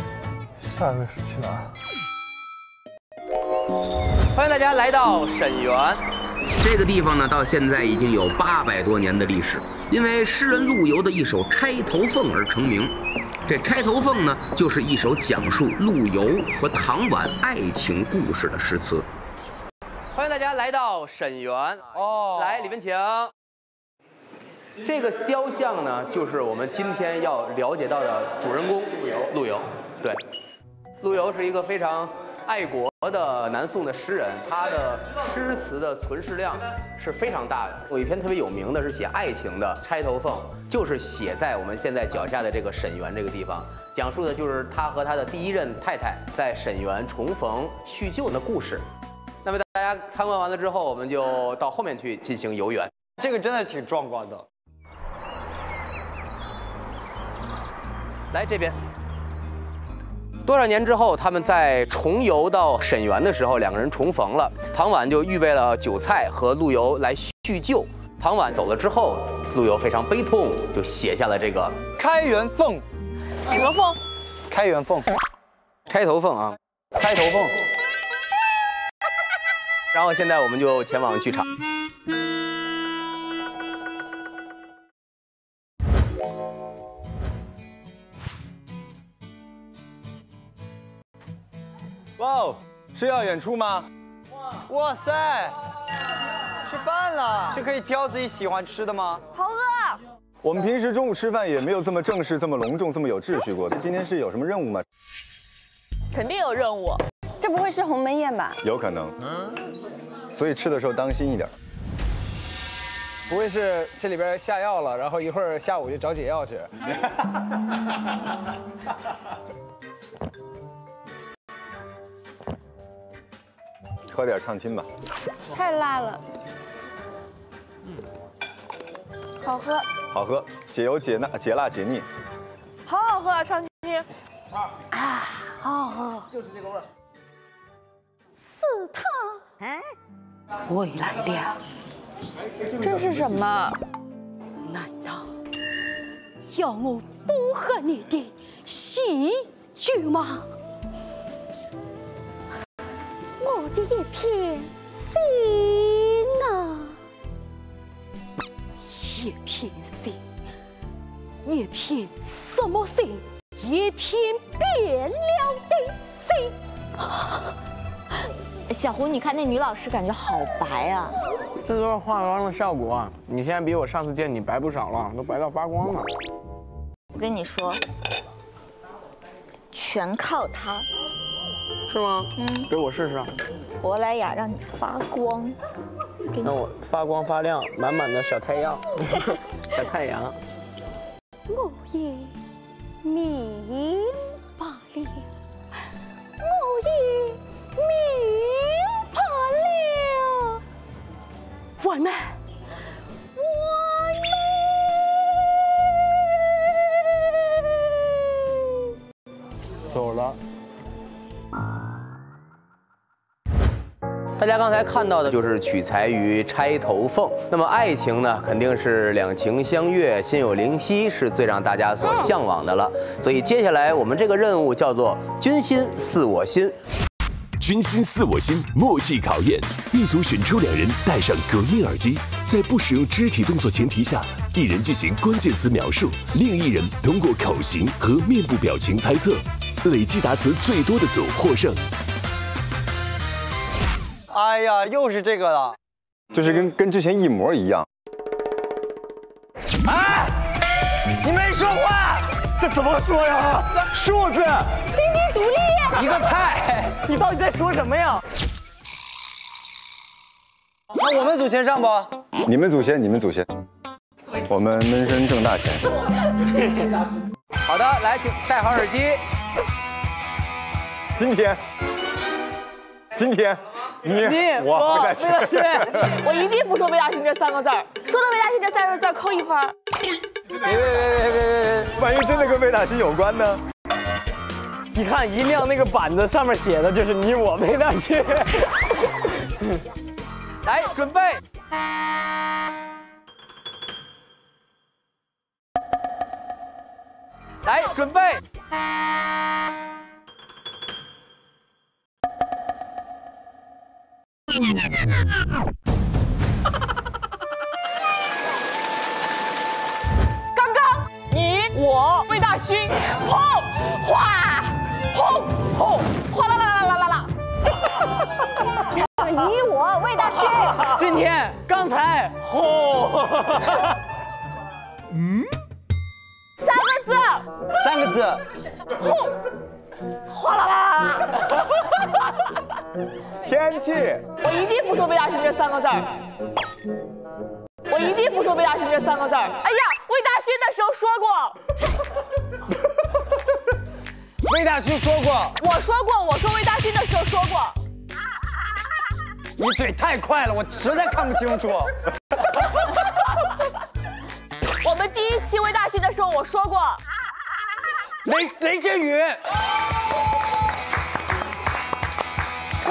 下一个是去哪儿？欢迎大家来到沈园。 这个地方呢，到现在已经有800多年的历史，因为诗人陆游的一首《钗头凤》而成名。这《钗头凤》呢，就是一首讲述陆游和唐婉爱情故事的诗词。欢迎大家来到沈园哦，来，李文晴。这个雕像呢，就是我们今天要了解到的主人公陆游。对，陆游是一个非常爱国。 的南宋的诗人，他的诗词的存世量是非常大的。有一篇特别有名的是写爱情的《钗头凤》，就是写在我们现在脚下的这个沈园这个地方，讲述的就是他和他的第一任太太在沈园重逢叙旧的故事。那么大家参观完了之后，我们就到后面去进行游园。这个真的挺壮观的。来这边。 多少年之后，他们在重游到沈园的时候，两个人重逢了。唐婉就预备了酒菜和陆游来叙旧。唐婉走了之后，陆游非常悲痛，就写下了这个《开元凤》。什么凤？开元凤，钗头凤啊，钗头凤。然后现在我们就前往剧场。 哇，是要演出吗？哇塞，吃饭了，是可以挑自己喜欢吃的吗？好饿。我们平时中午吃饭也没有这么正式、这么隆重、这么有秩序过。今天是有什么任务吗？肯定有任务，这不会是鸿门宴吧？有可能，所以吃的时候当心一点。不会是这里边下药了，然后一会儿下午就找解药去。喝点畅亲吧，太辣了。嗯，好喝，好喝，解油解辣解辣解腻，好好喝啊，畅亲。啊，好好喝，就是这个味儿。是它。嗯，未来了，这是什么？难道要我不喝你的喜剧吗？ 我的一片心啊，一片心，一片什么心？一片变了的心。小胡，你看那女老师感觉好白啊！这都是化妆的效果啊，你现在比我上次见你白不少了，都白到发光了。我跟你说，全靠她。 是吗？嗯，给我试试啊！珀莱雅让你发光，让我发光发亮，满满的小太阳，小太阳。我也明白了，我也明白愛咩？愛咩？走了。大家刚才看到的就是取材于《钗头凤》。那么爱情呢，肯定是两情相悦、心有灵犀，是最让大家所向往的了。所以接下来我们这个任务叫做“君心似我心”。 君心似我心，默契考验。一组选出两人戴上隔音耳机，在不使用肢体动作前提下，一人进行关键词描述，另一人通过口型和面部表情猜测。累计答词最多的组获胜。哎呀，又是这个了，就是跟之前一模一样。哎，你没说话，这怎么说呀？数字，今天独立一个菜。 你到底在说什么呀？那我们祖先上不？你们祖先，你们祖先，我们闷声挣大钱。好的，来戴好耳机。今天，你我魏大勋，我一定不说魏大勋这三个字儿，说了魏大勋这三个字儿扣1分。别，万一真的跟魏大勋有关呢？ 你看一亮那个板子上面写的就是你我没大勋。来，准备。来，准备。刚刚你我魏大勋，砰，哗。 轰轰哗啦啦啦啦啦啦！你我魏大勋，今天刚才轰，嗯，三个字，轰，哗啦啦啦！天气，我一定不说魏大勋这三个字儿，我一定不说魏大勋这三个字儿。哎呀，魏大勋的时候说过。 魏大勋说过，我说魏大勋的时候说过。你嘴太快了，我实在看不清楚。我们第一期魏大勋的时候我说过，雷震宇。我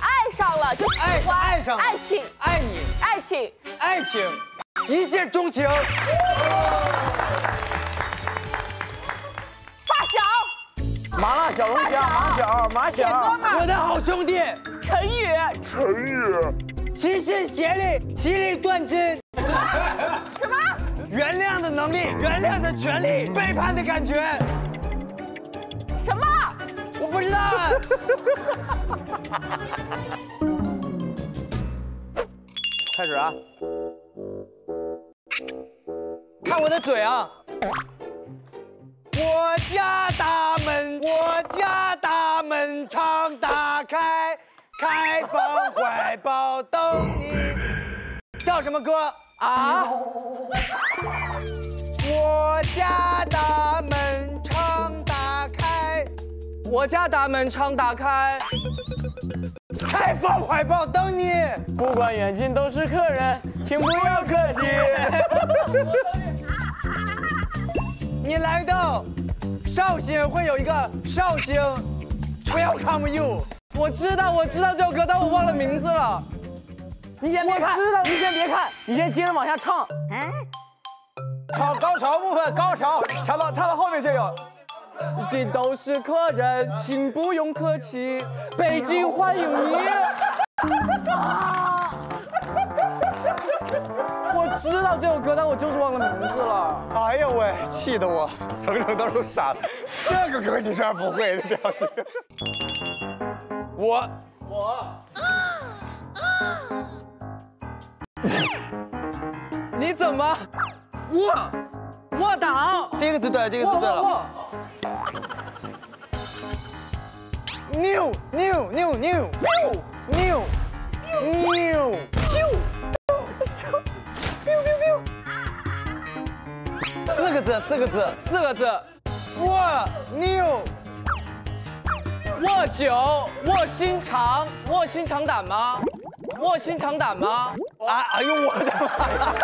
爱上了就喜欢，爱上了，爱情，爱你，爱情，一见钟情。麻辣小龙虾，马小，我的好兄弟。成语，齐心协力，其利断金。什么？原谅的能力，原谅的权利，背叛的感觉。什么？我不知道。开始啊！看我的嘴啊！ 我家大门常打开，开放怀抱等你。叫什么歌啊？我家大门常打开，开放怀抱等你。不管远近都是客人，请不要客气。你来到绍兴会有一个绍兴 ，Welcome you。我知道这首歌，但我忘了名字了。你先别看，你先接着往下唱。高潮部分，唱到后面就有。这都是客人，请不用客气，北京欢迎你。知道这首歌，但我就是忘了名字了。哎呦喂，气得我整段都傻了。这个歌你居然不会的表情。我我。你怎么？卧倒。第一个字对了，第一个字对了。牛牛牛牛牛牛牛。 四个字，四个字，四个字。握牛，握酒，卧薪尝，卧薪尝胆吗？卧薪尝胆吗？啊！哎呦我的妈！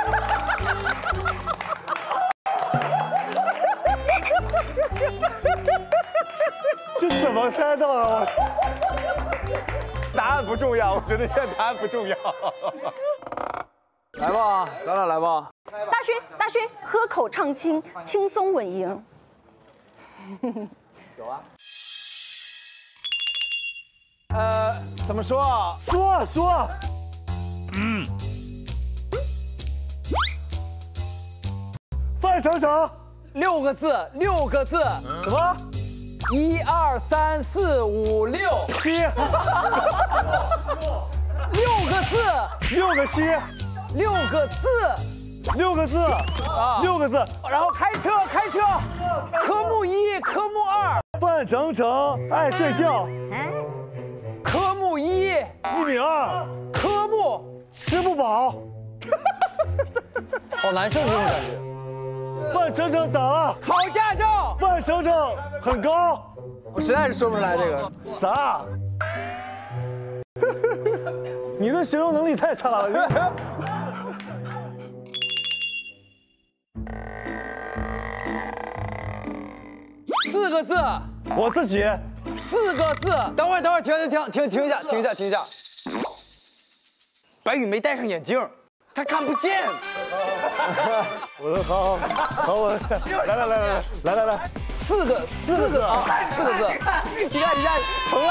这怎么猜到的？答案不重要，我觉得现在答案不重要。来吧，咱俩来吧。 大勋，大勋，喝口唱清，轻松稳赢。有啊。怎么说啊？说说。嗯。范丞丞，六个字，六个字。什么？1、2、3、4、5、6、7。六个字，六个七，六个字。 六个字啊，六个字，然后开车，开车，科目1，科目2，范丞丞爱睡觉，科目1，1.2，科目吃不饱，好难受这种感觉。范丞丞咋了？考驾照。范丞丞很高，我实在是说不出来这个啥。你的形容能力太差了。四个字，我自己。四个字，等会儿，等会儿，停一下，停一下。白宇没戴上眼镜，他看不见。我的好，我来，四个字啊，4个字。你看，成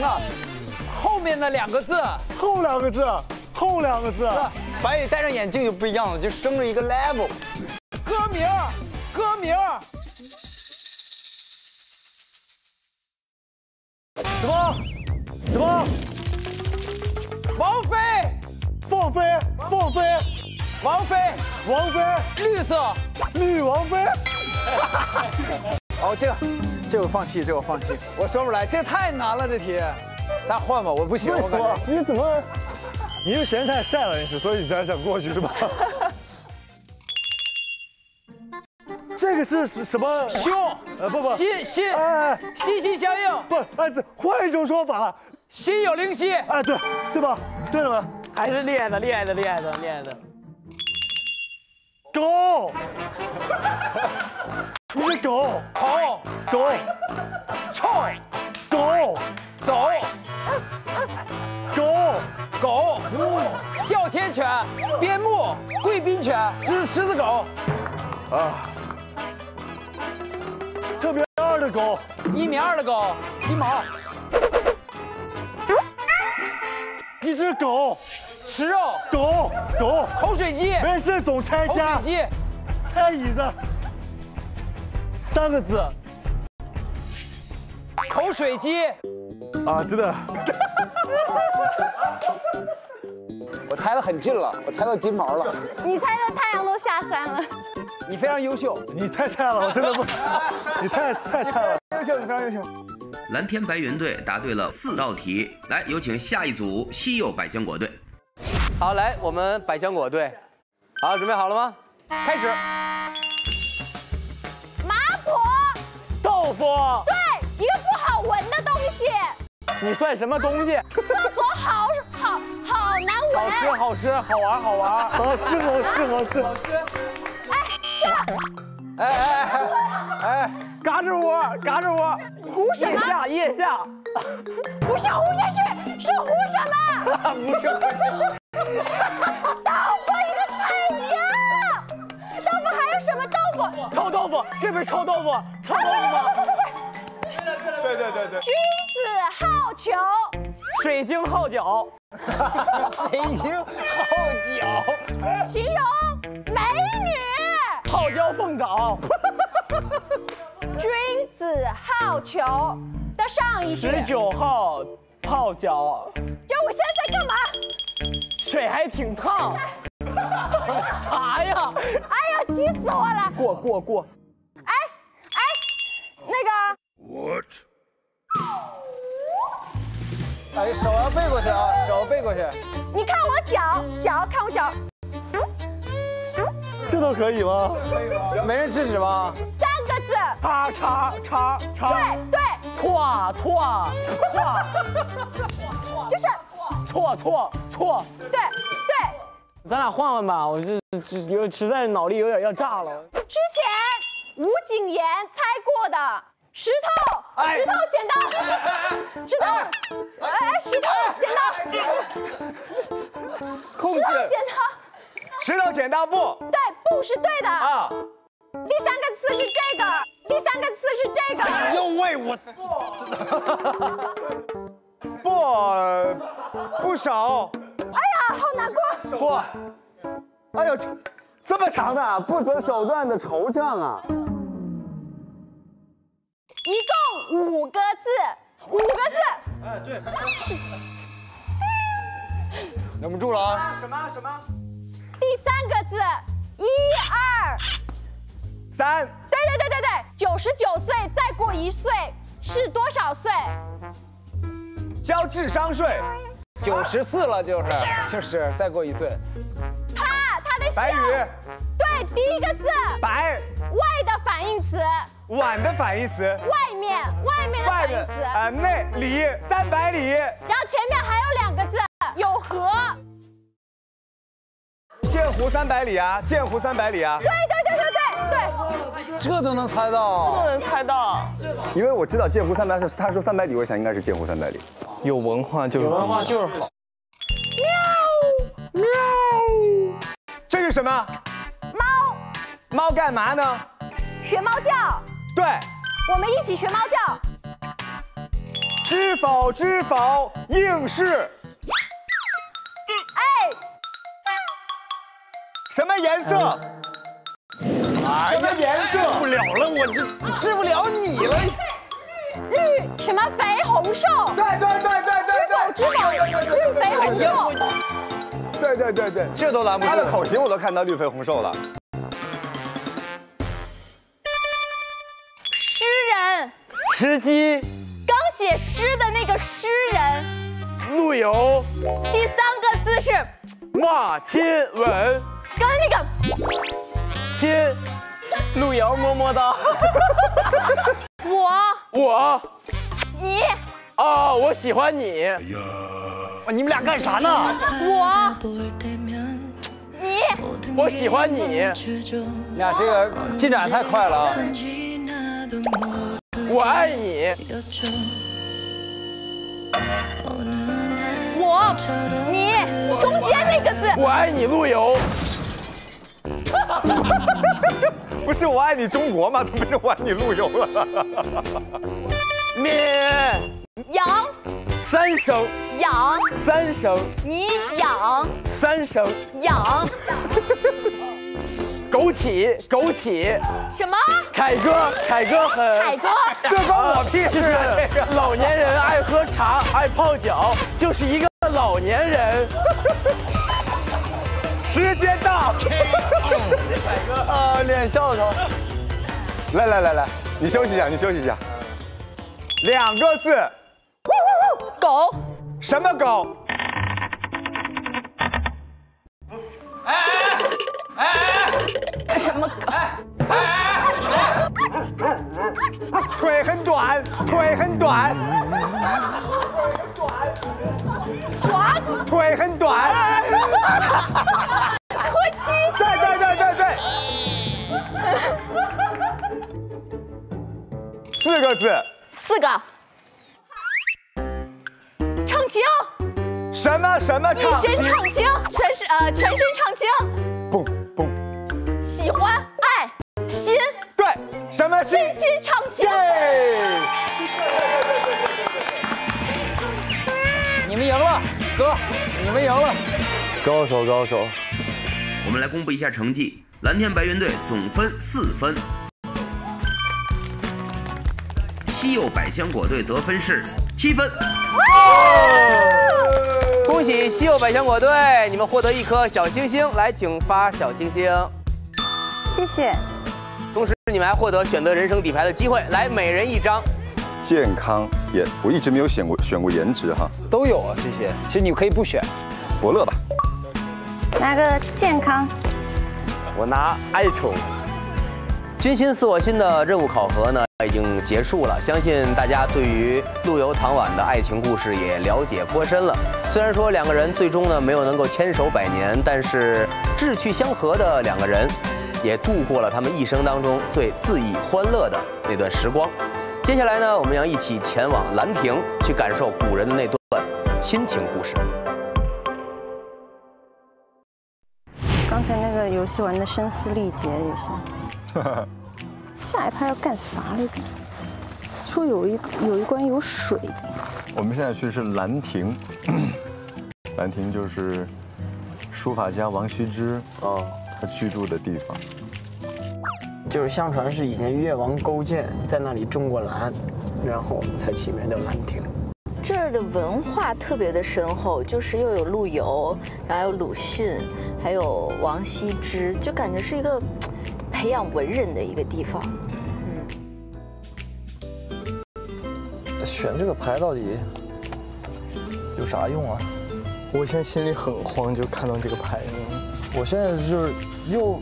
了。后面的2个字，后2个字。白宇戴上眼镜就不一样了，就升了一个 level。歌名。 什么？王菲，凤飞，王菲，绿王妃。哦，这个我放弃，我说不来，这太难了，这题。咱换吧，我不行。为什么？你怎么？你就嫌太晒了，所以你才想过去是吧？这个是什么？胸。不，心相印。不，换一种说法，心有灵犀。哎，对吧？对了吗？还是厉害的。狗，你是狗，狗，臭，狗，走，狗，哮天犬，边牧，贵宾犬，狮子狗，啊。 2的狗，1.2米的狗，金毛，一只狗，吃肉，狗，口水鸡，没事总拆家，口水鸡，拆椅子，3个字，口水鸡，啊，真的，我猜得很近了，我猜到金毛了，你猜到太阳都下山了。 你非常优秀，你太菜了，我真的不，你太菜了，你非常优秀。蓝天白云队答对了4道题，来，有请下一组西柚百香果队。好，来，我们百香果队，好，准备好了吗？开始。麻婆豆腐，对，一个不好闻的东西。你算什么东西？厕所好难闻。好吃好玩，好吃。 哎！嘎吱窝！胡什么？腋下！不是胡下去，是胡什么？胡什么？豆腐一个菜名！豆腐还有什么豆腐？臭豆腐是不是臭豆腐？臭豆腐吗？对。君子好逑，水晶号角。水晶号角。形容美女。 傲娇凤爪，君子好逑的上一句。19号泡脚啊！就我现在在干嘛？水还挺烫。啥呀？哎呀，急死我了！过。哎，那个。What？ 哎，手要背过去啊，手背过去。你看我脚看我脚。这都可以吗？没人制止吗？三个字。叉。对。拓。就是。错。对。咱俩换换吧，我这有实在是脑力有点要炸了。之前吴谨言猜过的石头剪刀，石头剪刀，控制剪刀，石头剪刀布，对，布是对的啊。第三个字是这个，又喂我不少。哎呀，好难过！不，哎呦，这么长的，不择手段的惆怅啊！一共5个字。哎，对。忍不住了啊！什么？第3个字，123。对，99岁再过1岁是多少岁？交智商税。94了，就是再过1岁。他的白宇，对，第1个字白，外的反义词，碗的反义词，外面的反义词，内里300里，然后前面还有2个字，有河，鉴湖300里啊，对，这都能猜到，因为我知道鉴湖300，他说300里，我想应该是鉴湖300里。有文化就是好。喵！这是什么？猫。猫干嘛呢？学猫叫。对。我们一起学猫叫。知否，应是。哎。什么颜色？什么颜色？受不了了，我这吃不了你了。绿什么肥红瘦？对。知否，绿肥红瘦。对，这都拦不住。他的口型我都看到绿肥红瘦了。诗人。石矶。刚写诗的那个诗人。陆游。第3个字是。骂亲吻。跟那个。亲。陆游么哒。我你哦，我喜欢你。哎呀，你们俩干啥呢？我喜欢你。呀，这个进展太快了。我爱你。我你中间那个字。我爱你，陆游。不是我爱你中国吗？怎么就我爱你陆游了？养3声，养3声，你养3声，养枸杞什么？凯哥，这关我屁事啊！这个老年人爱喝茶，爱泡脚，就是一个老年人。时间到，凯哥啊，脸笑得疼。来，你休息一下。2个字，狗。什么狗？哎！什么狗？哎！腿很短。腿很短。柯基。对。4个字。4个。唱情。什么唱？一身唱情，全身唱情。蹦。喜欢爱心。对，什么心？真心唱情。你们赢了，哥，你们赢了，高手。我们来公布一下成绩，蓝天白云队总分4分，稀有百香果队得分是7分。恭喜西柚百香果队，你们获得1颗小星星，来，请发小星星。谢谢。同时，你们还获得选择人生底牌的机会，来，每人1张。 健康也，我一直没有选过颜值哈，都有啊这些。其实你可以不选，伯乐吧。拿个健康，我拿爱宠。君心似我心的任务考核呢已经结束了，相信大家对于陆游、唐婉的爱情故事也了解颇深了。虽然说两个人最终呢没有能够牵手百年，但是志趣相合的两个人，也度过了他们一生当中最恣意欢乐的那段时光。 接下来呢，我们要一起前往兰亭，去感受古人的那段亲情故事。刚才那个游戏玩的声嘶力竭也是。下一趴要干啥来着？说有一关有水。我们现在去是兰亭，兰亭就是书法家王羲之他居住的地方。 就是相传是以前越王勾践在那里种过兰，然后才起名叫兰亭。这儿的文化特别的深厚，就是又有陆游，然后有鲁迅，还有王羲之，就感觉是一个培养文人的一个地方。嗯，选这个牌到底有啥用啊？我现在心里很慌，就看到这个牌，我现在就是又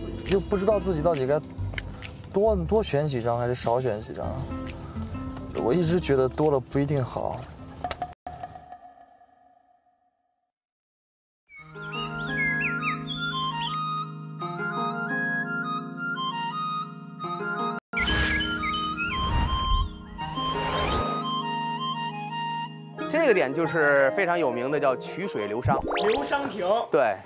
不知道自己到底该。 多选几张还是少选几张？我一直觉得多了不一定好。这个点就是非常有名的，叫曲水流觞。流觞亭。对。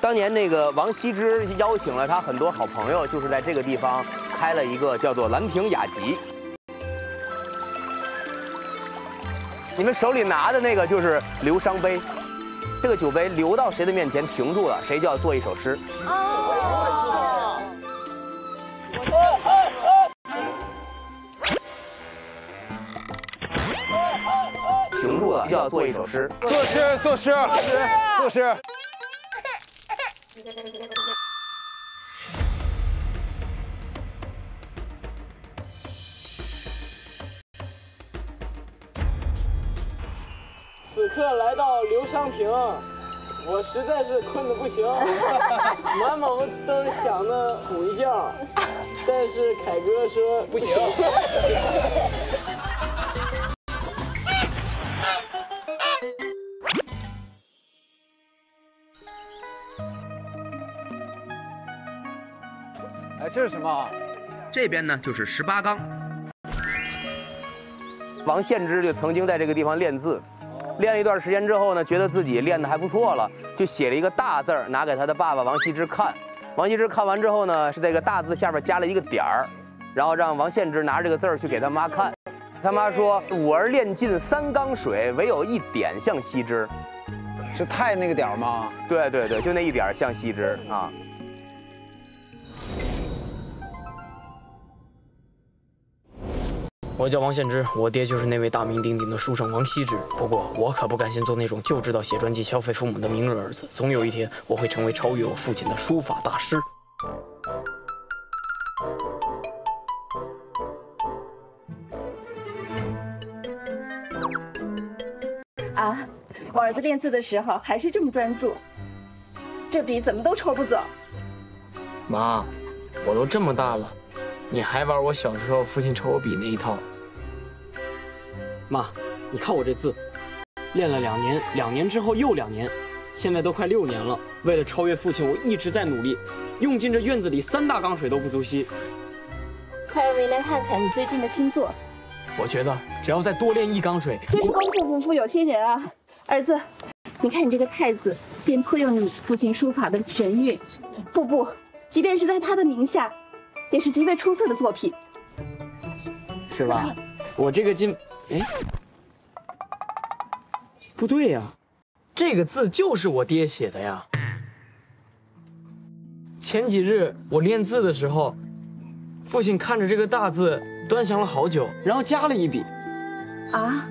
当年那个王羲之邀请了他很多好朋友，就是在这个地方开了一个叫做兰亭雅集。你们手里拿的那个就是流觞杯，这个酒杯流到谁的面前停住了，谁就要做一首诗。哦。停住了就要做一首诗。作诗，作诗，作诗。 此刻来到流觞亭，我实在是困得不行，满脑子都是想着哄一下，但是凯哥说不行。这是什么？这边呢就是18缸。王献之就曾经在这个地方练字，练了一段时间之后呢，觉得自己练得还不错了，就写了一个大字拿给他的爸爸王羲之看。王羲之看完之后呢，是在这个大字下边加了一个点儿，然后让王献之拿着这个字儿去给他妈看。他妈说：“吾儿练尽3缸水，唯有一点像羲之。”这太那个点儿吗？对对对，就那一点像羲之啊。 我叫王献之，我爹就是那位大名鼎鼎的书圣王羲之。不过我可不甘心做那种就知道写传记、消费父母的明日儿子。总有一天，我会成为超越我父亲的书法大师。啊，我儿子练字的时候还是这么专注，这笔怎么都抽不走。妈，我都这么大了。 你还玩我小时候父亲抽我笔那一套？妈，你看我这字，练了2年，2年之后又2年，现在都快6年了。为了超越父亲，我一直在努力，用尽这院子里3大缸水都不足惜。快让我们来看看你最近的新作。我觉得只要再多练1缸水，真是功夫不负有心人啊！儿子，你看你这个太字，便颇有你父亲书法的神韵。不，即便是在他的名下。 也是极为出色的作品，是吧？我这个进，哎，不对呀，这个字就是我爹写的呀。前几日我练字的时候，父亲看着这个大字端详了好久，然后加了一笔。啊？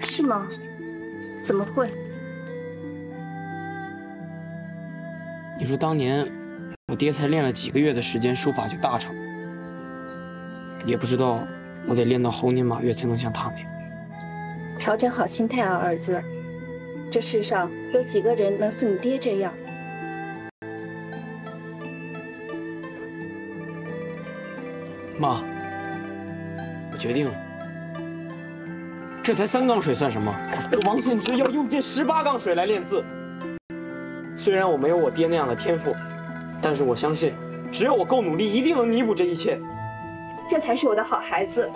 是吗？怎么会？你说当年我爹才练了几个月的时间，书法就大成，也不知道我得练到猴年马月才能像他那样。调整好心态啊，儿子。这世上有几个人能似你爹这样？ 妈，我决定了，这才3杠水算什么？我王献之要用尽18杠水来练字。虽然我没有我爹那样的天赋，但是我相信，只要我够努力，一定能弥补这一切。这才是我的好孩子。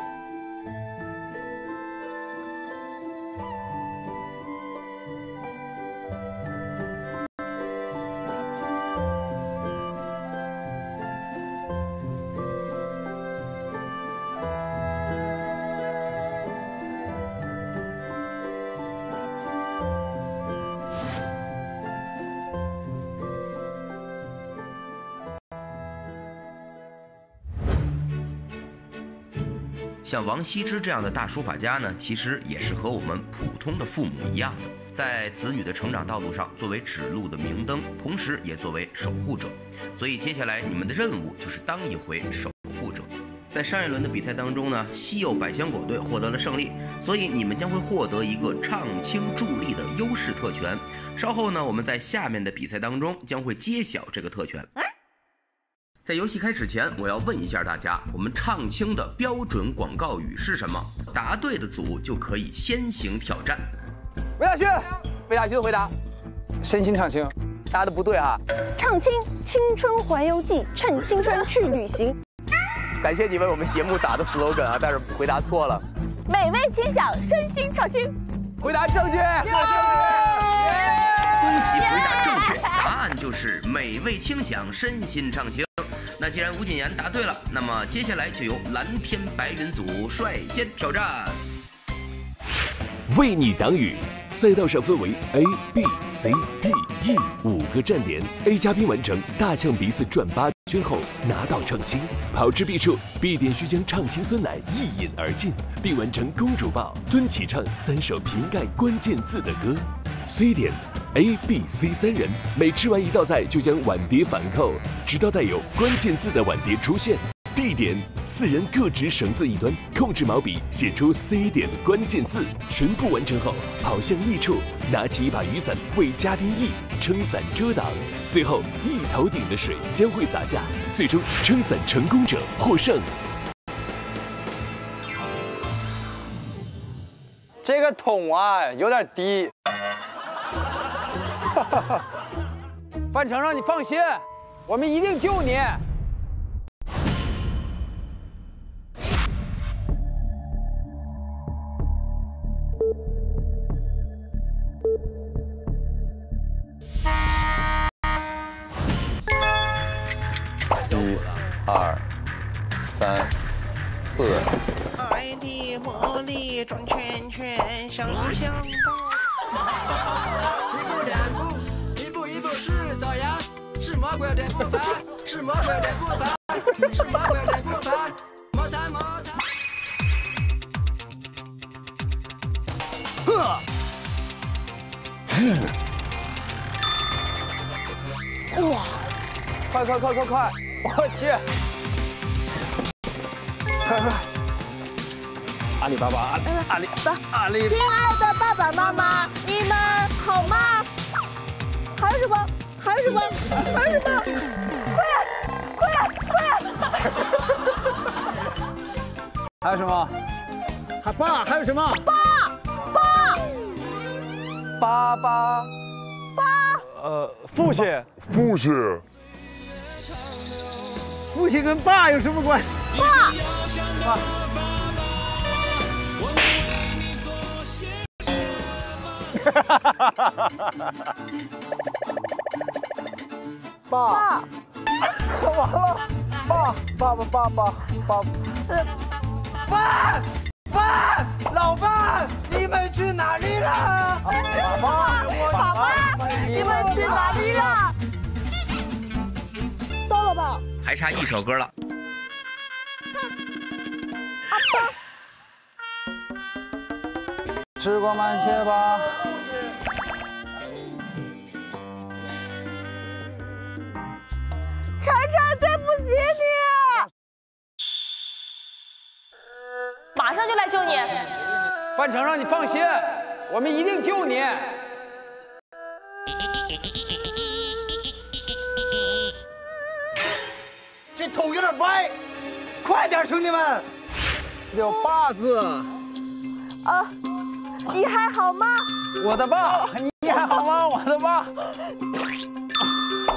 像王羲之这样的大书法家呢，其实也是和我们普通的父母一样的，在子女的成长道路上作为指路的明灯，同时也作为守护者。所以接下来你们的任务就是当一回守护者。在上一轮的比赛当中呢，西柚百香果队获得了胜利，所以你们将会获得一个唱清助力的优势特权。稍后呢，我们在下面的比赛当中将会揭晓这个特权。 在游戏开始前，我要问一下大家，我们唱清的标准广告语是什么？答对的组就可以先行挑战。魏大勋，魏大勋的回答，身心唱清，答的不对啊。唱清，青春环游记，趁青春去旅行。感谢你为我们节目打的 slogan 啊，但是回答错了。美味轻享，身心唱清。回答正确，恭喜回答正确，答案就是美味轻享，身心唱清。 那既然吴谨言答对了，那么接下来就由蓝天白云组率先挑战。为你挡雨，赛道上分为 A、B、C、D、E 5个站点 ，A 嘉宾完成大象鼻子转8圈后拿到唱清，跑至 B 处 ，B 点需将唱清酸奶一饮而尽，并完成公主抱，蹲起唱3首瓶盖关键字的歌。C 点。 A、B、C 3人每吃完1道菜就将碗碟反扣，直到带有关键字的碗碟出现。D 点4人各执绳子1端，控制毛笔写出 C 点的关键字，全部完成后跑向E处，拿起1把雨伞为嘉宾E撑伞遮挡，最后1头顶的水将会洒下，最终撑伞成功者获胜。这个桶啊有点低。 范丞丞，你放心，我们一定救你。1、2、3、4。爱的魔力转圈圈，想不想到？ 2步2步是爪牙，是魔鬼的步伐，是魔鬼的步伐，是魔鬼的步伐，摩擦摩擦。呵，哇！快！我去！快！阿里巴巴！亲爱的爸爸妈妈，你们好吗？ 还有什么？快！还有什么？还爸？还有什么？爸。父亲跟爸有什么关系？爸。爸，完了！爸，老爸，你们去哪里了？爸，你们去哪里了？到了吧？还差1首歌了。阿爸，吃过慢些吧。晨晨，对不起你，马上就来救你。范丞丞，你放心，我们一定救你。 这头有点歪，快点，兄弟们！有把子。啊，你还好吗？我的爸，你还好吗？我的爸！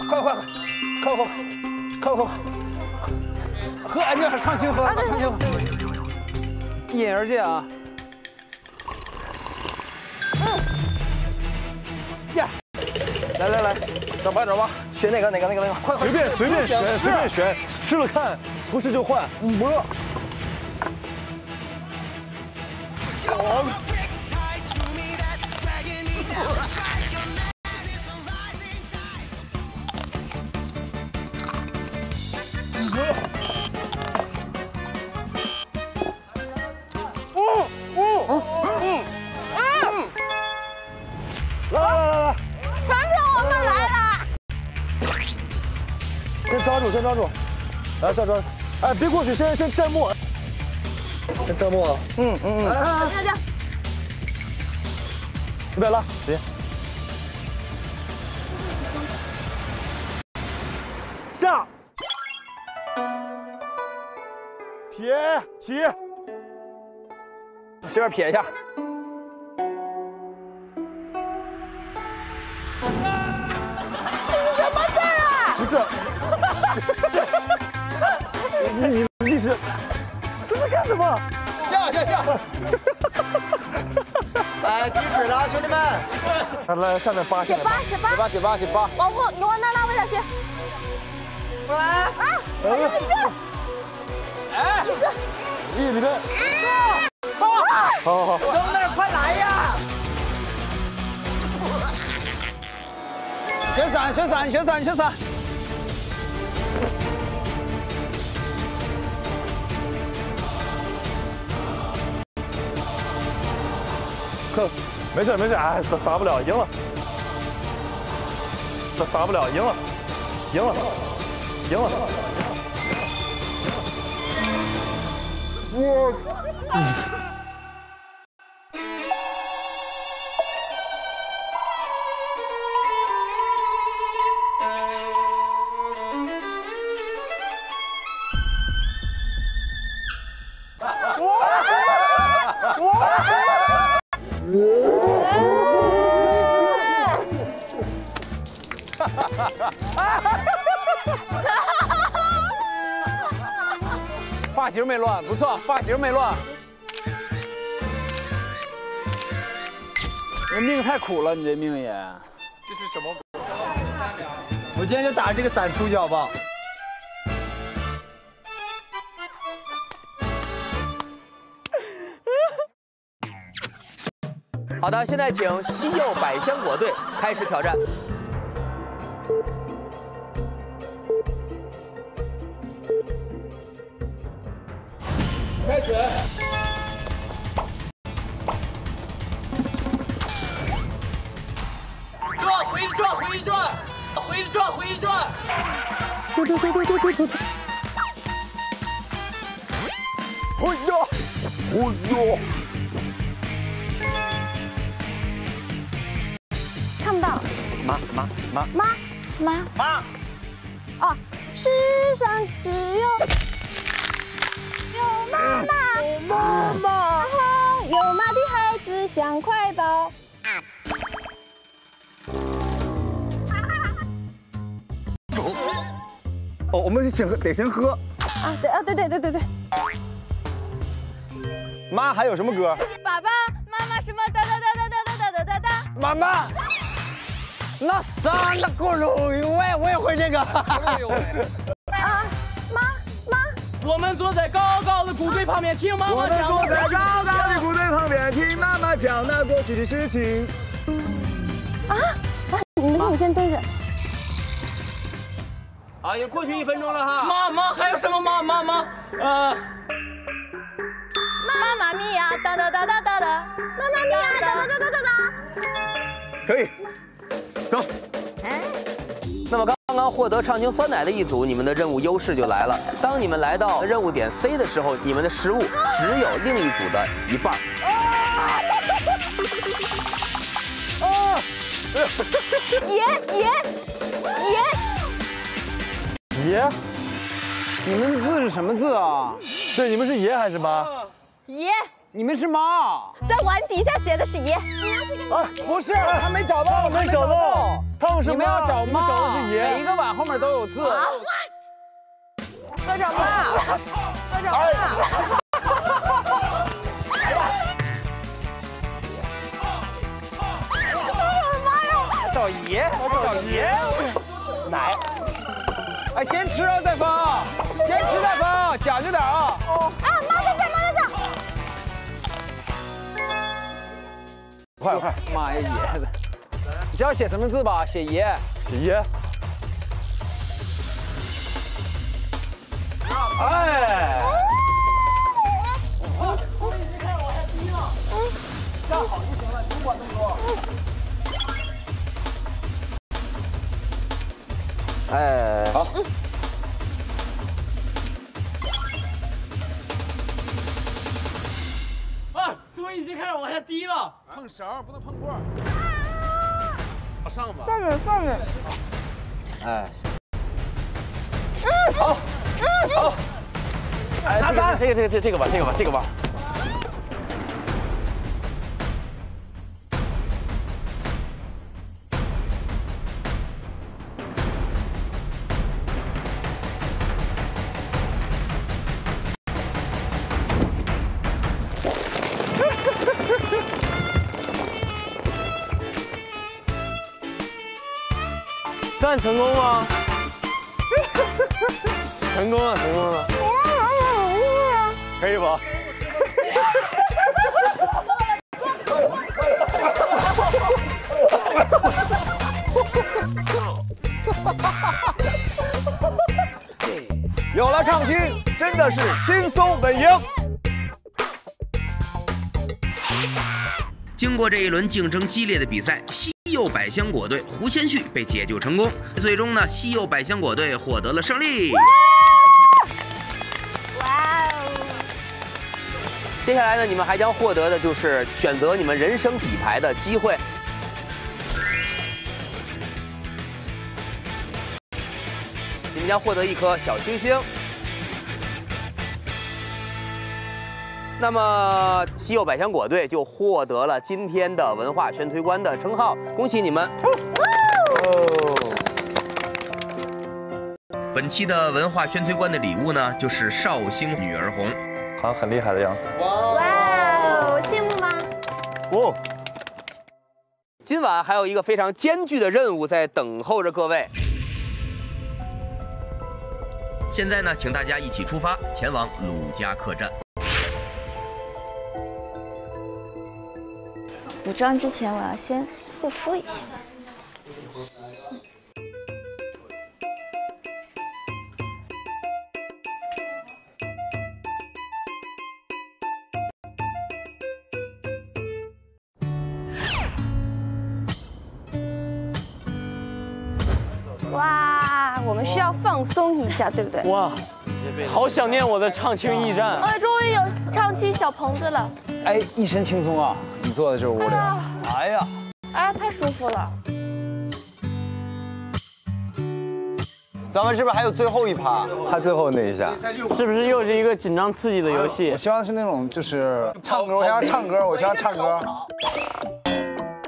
快！喝，哎，对，唱清河，唱清河。饮而尽啊。呀，来，找吧。选哪个？快！随便选，吃了看，不是就换。不乐。来！船长，我们来啦！先抓住，来抓！哎，别过去，先蘸墨。嗯。来，你别拉，直接下。撇洗，这边撇一下。 不是，你这是，干什么？下！来滴水了，兄弟们！来下面扒，下面扒！往后，你往那拉，我想去。哎！你是？咦，里面。好，兄弟们，快来呀！ 旋伞！哼，没事，哎，撒不了，赢了。这撒不了，赢了。我。 发型没乱，不错，发型没乱。人命太苦了，你这命也。这是什么？我今天就打这个伞出去，好不好？好的，现在请西柚百香果队开始挑战。 开始。转，回转。对。哎呦！看不到。妈。哦，世上只有。 有妈妈，有妈的孩子像块宝。哦，我们得先喝。啊，对。妈还有什么歌？爸爸妈妈什么哒哒哒。妈妈，那啥那咕噜，我也会这个。啊，妈。 我们坐在高高的谷堆旁边，听妈妈讲。我们坐在高高的谷堆旁边，听妈妈讲那过去的事情。你让我先蹲着。啊，也过去1分钟了哈。妈妈还有什么妈妈？妈妈咪呀，哒哒哒哒哒哒，妈妈咪呀，哒哒哒哒哒哒。可以，走。那么刚刚获得畅经酸奶的一组，你们的任务优势就来了。当你们来到任务点 C 的时候，你们的食物只有另一组的一半。哦，爷，你们字是什么字啊？对，你们是爷还是妈？爷，你们是妈。在碗底下写的是爷。哎，不是，他没找到，没找到，他们是妈。你们要找妈，找的是爷。每一个碗后面都有字。快找妈，快找妈。 找爷，找爷，奶。哎，先吃啊，再发，先吃再发，讲究点啊。啊，妈在这，妈在这。快！妈呀，爷的！你知道写什么字吧？写爷，写爷。哎。你看我还低呢。站好就行了，你不管那么多。 哎，好。啊，桌已经开始往下滴了。碰勺不能碰棍。往上吧。上面，上面。哎。好。好。哎，这个吧，这个吧。算成功吗？成功了，成功了！可以吧？有了畅经，真的是轻松稳赢。经过这一轮竞争激烈的比赛。 西柚百香果队胡先煦被解救成功，最终呢，西柚百香果队获得了胜利。哇哦！接下来呢，你们还将获得的就是选择你们人生底牌的机会。你们将获得一颗小星星。那么，西柚百香果队就获得了今天的文化宣推官的称号，恭喜你们！本期的文化宣推官的礼物呢，就是绍兴女儿红，好像很厉害的样子。哇哦，羡慕吗？哦。今晚还有一个非常艰巨的任务在等候着各位。 现在呢，请大家一起出发，前往鲁家客栈。 补妆之前，我要先护肤一下。哇，我们需要放松一下，对不对？哇，好想念我的畅经驿站。哎，终于有畅经小棚子了。哎，一身轻松啊。 坐在这屋里，哎呀，哎呀，太舒服了。咱们是不是还有最后一趴？他最后那一下，是不是又是一个紧张刺激的游戏？我希望是那种就是唱歌，我想唱歌，我想唱歌。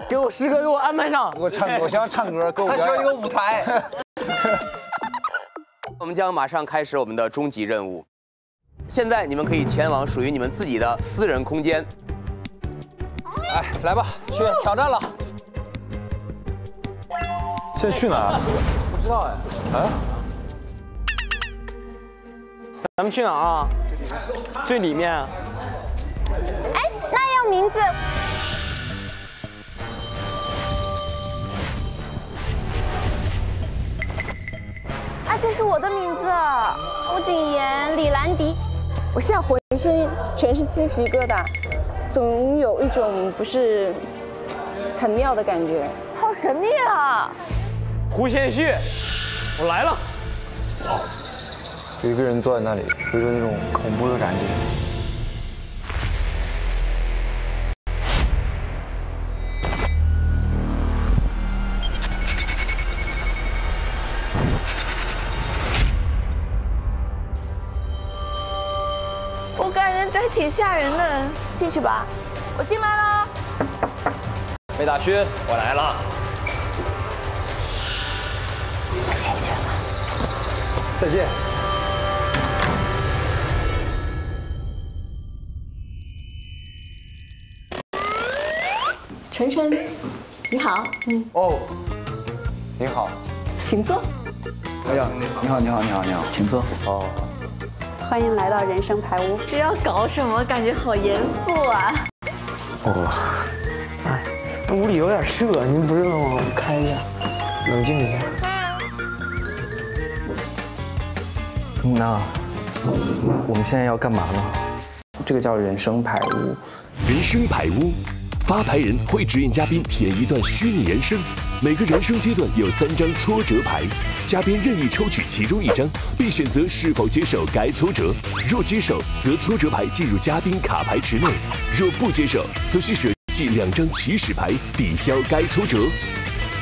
给我师哥，给我安排上。给我唱歌，我想唱歌。他需要一个舞台。我们将马上开始我们的终极任务。现在你们可以前往属于你们自己的私人空间。 哎，来吧，去挑战了。现在去哪儿？不知道哎。哎，咱们去哪儿啊？最里面。哎，那要名字。啊，这是我的名字，欧景言、李兰迪。我是要回全是鸡皮疙瘩，总有一种不是很妙的感觉，好神秘啊！胡先煦，我来了。哦，有一个人坐在那里，有一种那种恐怖的感觉。 挺吓人的，进去吧，我进来了。魏大勋，我来了。我进去了。再见。晨晨，你好。嗯。哦，你好，请坐。哎呀，你好，你好，你好，你好，请坐。哦。 欢迎来到人生排污。这要搞什么？感觉好严肃啊！哦，哎，屋里有点热，您不是让我开一下，冷静一下？那我们现在要干嘛呢？这个叫人生排污。人生排污，发牌人会指引嘉宾体验一段虚拟人生。 每个人生阶段有3张挫折牌，嘉宾任意抽取其中一张，并选择是否接受该挫折。若接受，则挫折牌进入嘉宾卡牌池内；若不接受，则需舍弃2张起始牌，抵消该挫折。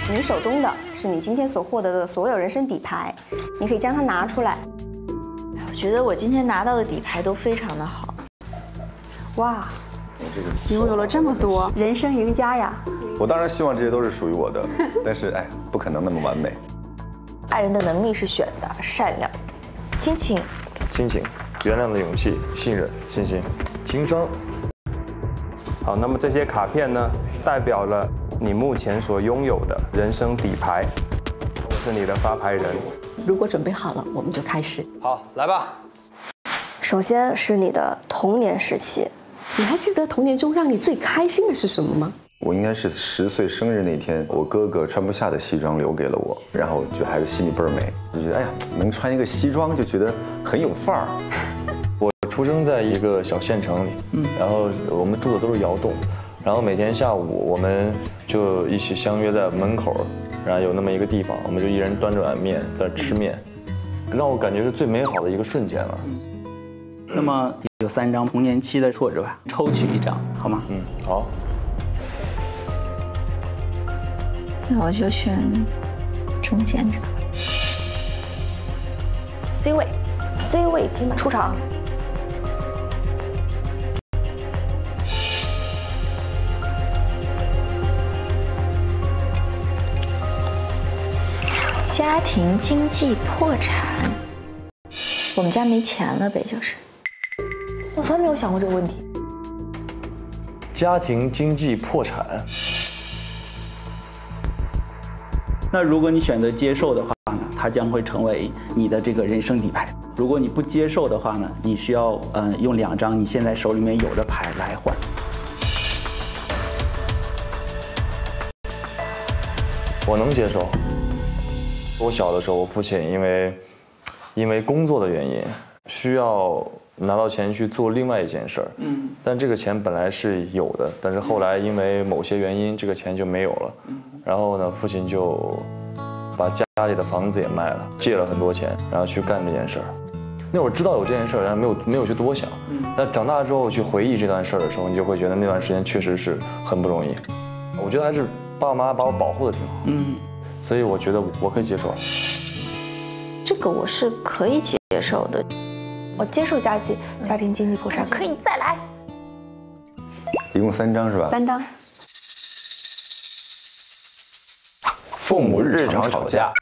你手中的是你今天所获得的所有人生底牌，你可以将它拿出来。我觉得我今天拿到的底牌都非常的好。哇，拥有了这么多，人生赢家呀！ 我当然希望这些都是属于我的，但是哎，不可能那么完美。爱人的能力是选的，善良、亲情、原谅的勇气、信任、信心、情商。好，那么这些卡片呢，代表了你目前所拥有的人生底牌。我是你的发牌人。如果准备好了，我们就开始。好，来吧。首先是你的童年时期，你还记得童年中让你最开心的是什么吗？ 我应该是10岁生日那天，我哥哥穿不下的西装留给了我，然后我觉得还是心里倍儿美，就觉得哎呀，能穿一个西装就觉得很有范儿。我出生在一个小县城里，然后我们住的都是窑洞，然后每天下午我们就一起相约在门口，然后有那么一个地方，我们就一人端着碗面在那吃面，让我感觉是最美好的一个瞬间了。那么有3张童年期的挫折吧，抽取一张好吗？嗯，好。 那我就选中间这个 C 位 ，C 位今晚出场。家庭经济破产，我们家没钱了呗，就是。我从来没有想过这个问题。家庭经济破产。 那如果你选择接受的话呢，它将会成为你的这个人生底牌。如果你不接受的话呢，你需要用2张你现在手里面有的牌来换。我能接受。我小的时候，我父亲因为工作的原因，需要拿到钱去做另外一件事儿。嗯。但这个钱本来是有的，但是后来因为某些原因，这个钱就没有了。 然后呢，父亲就把家里的房子也卖了，借了很多钱，然后去干这件事儿。那会儿知道有这件事儿，然后没有去多想。但长大之后去回忆这段事儿的时候，你就会觉得那段时间确实是很不容易。我觉得还是爸妈把我保护的挺好。嗯，所以我觉得我可以接受。这个我是可以接受的，我接受家庭经济破产，可以再来。一共3张是吧？3张。 父母日常吵架。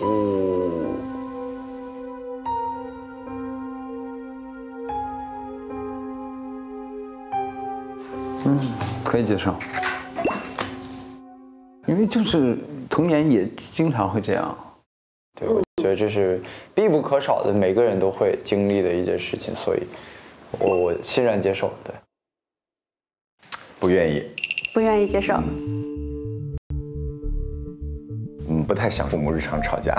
嗯，嗯，可以接受，因为就是童年也经常会这样。对，我觉得这是必不可少的，每个人都会经历的一件事情，所以我欣然接受。对，不愿意。 不愿意接受。嗯，不太想父母日常吵架。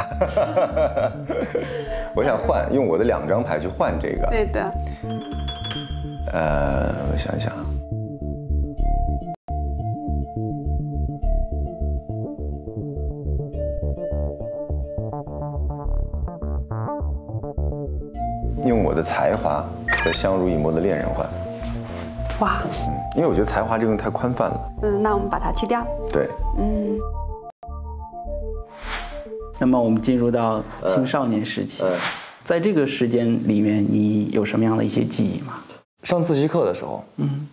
我想换用我的两张牌去换这个。对的。我想想。 用我的才华和相濡以沫的恋人换，哇，因为我觉得才华这个东西太宽泛了。嗯，那我们把它去掉。对，嗯。那么我们进入到青少年时期，在这个时间里面，你有什么样的一些记忆吗？上自习课的时候，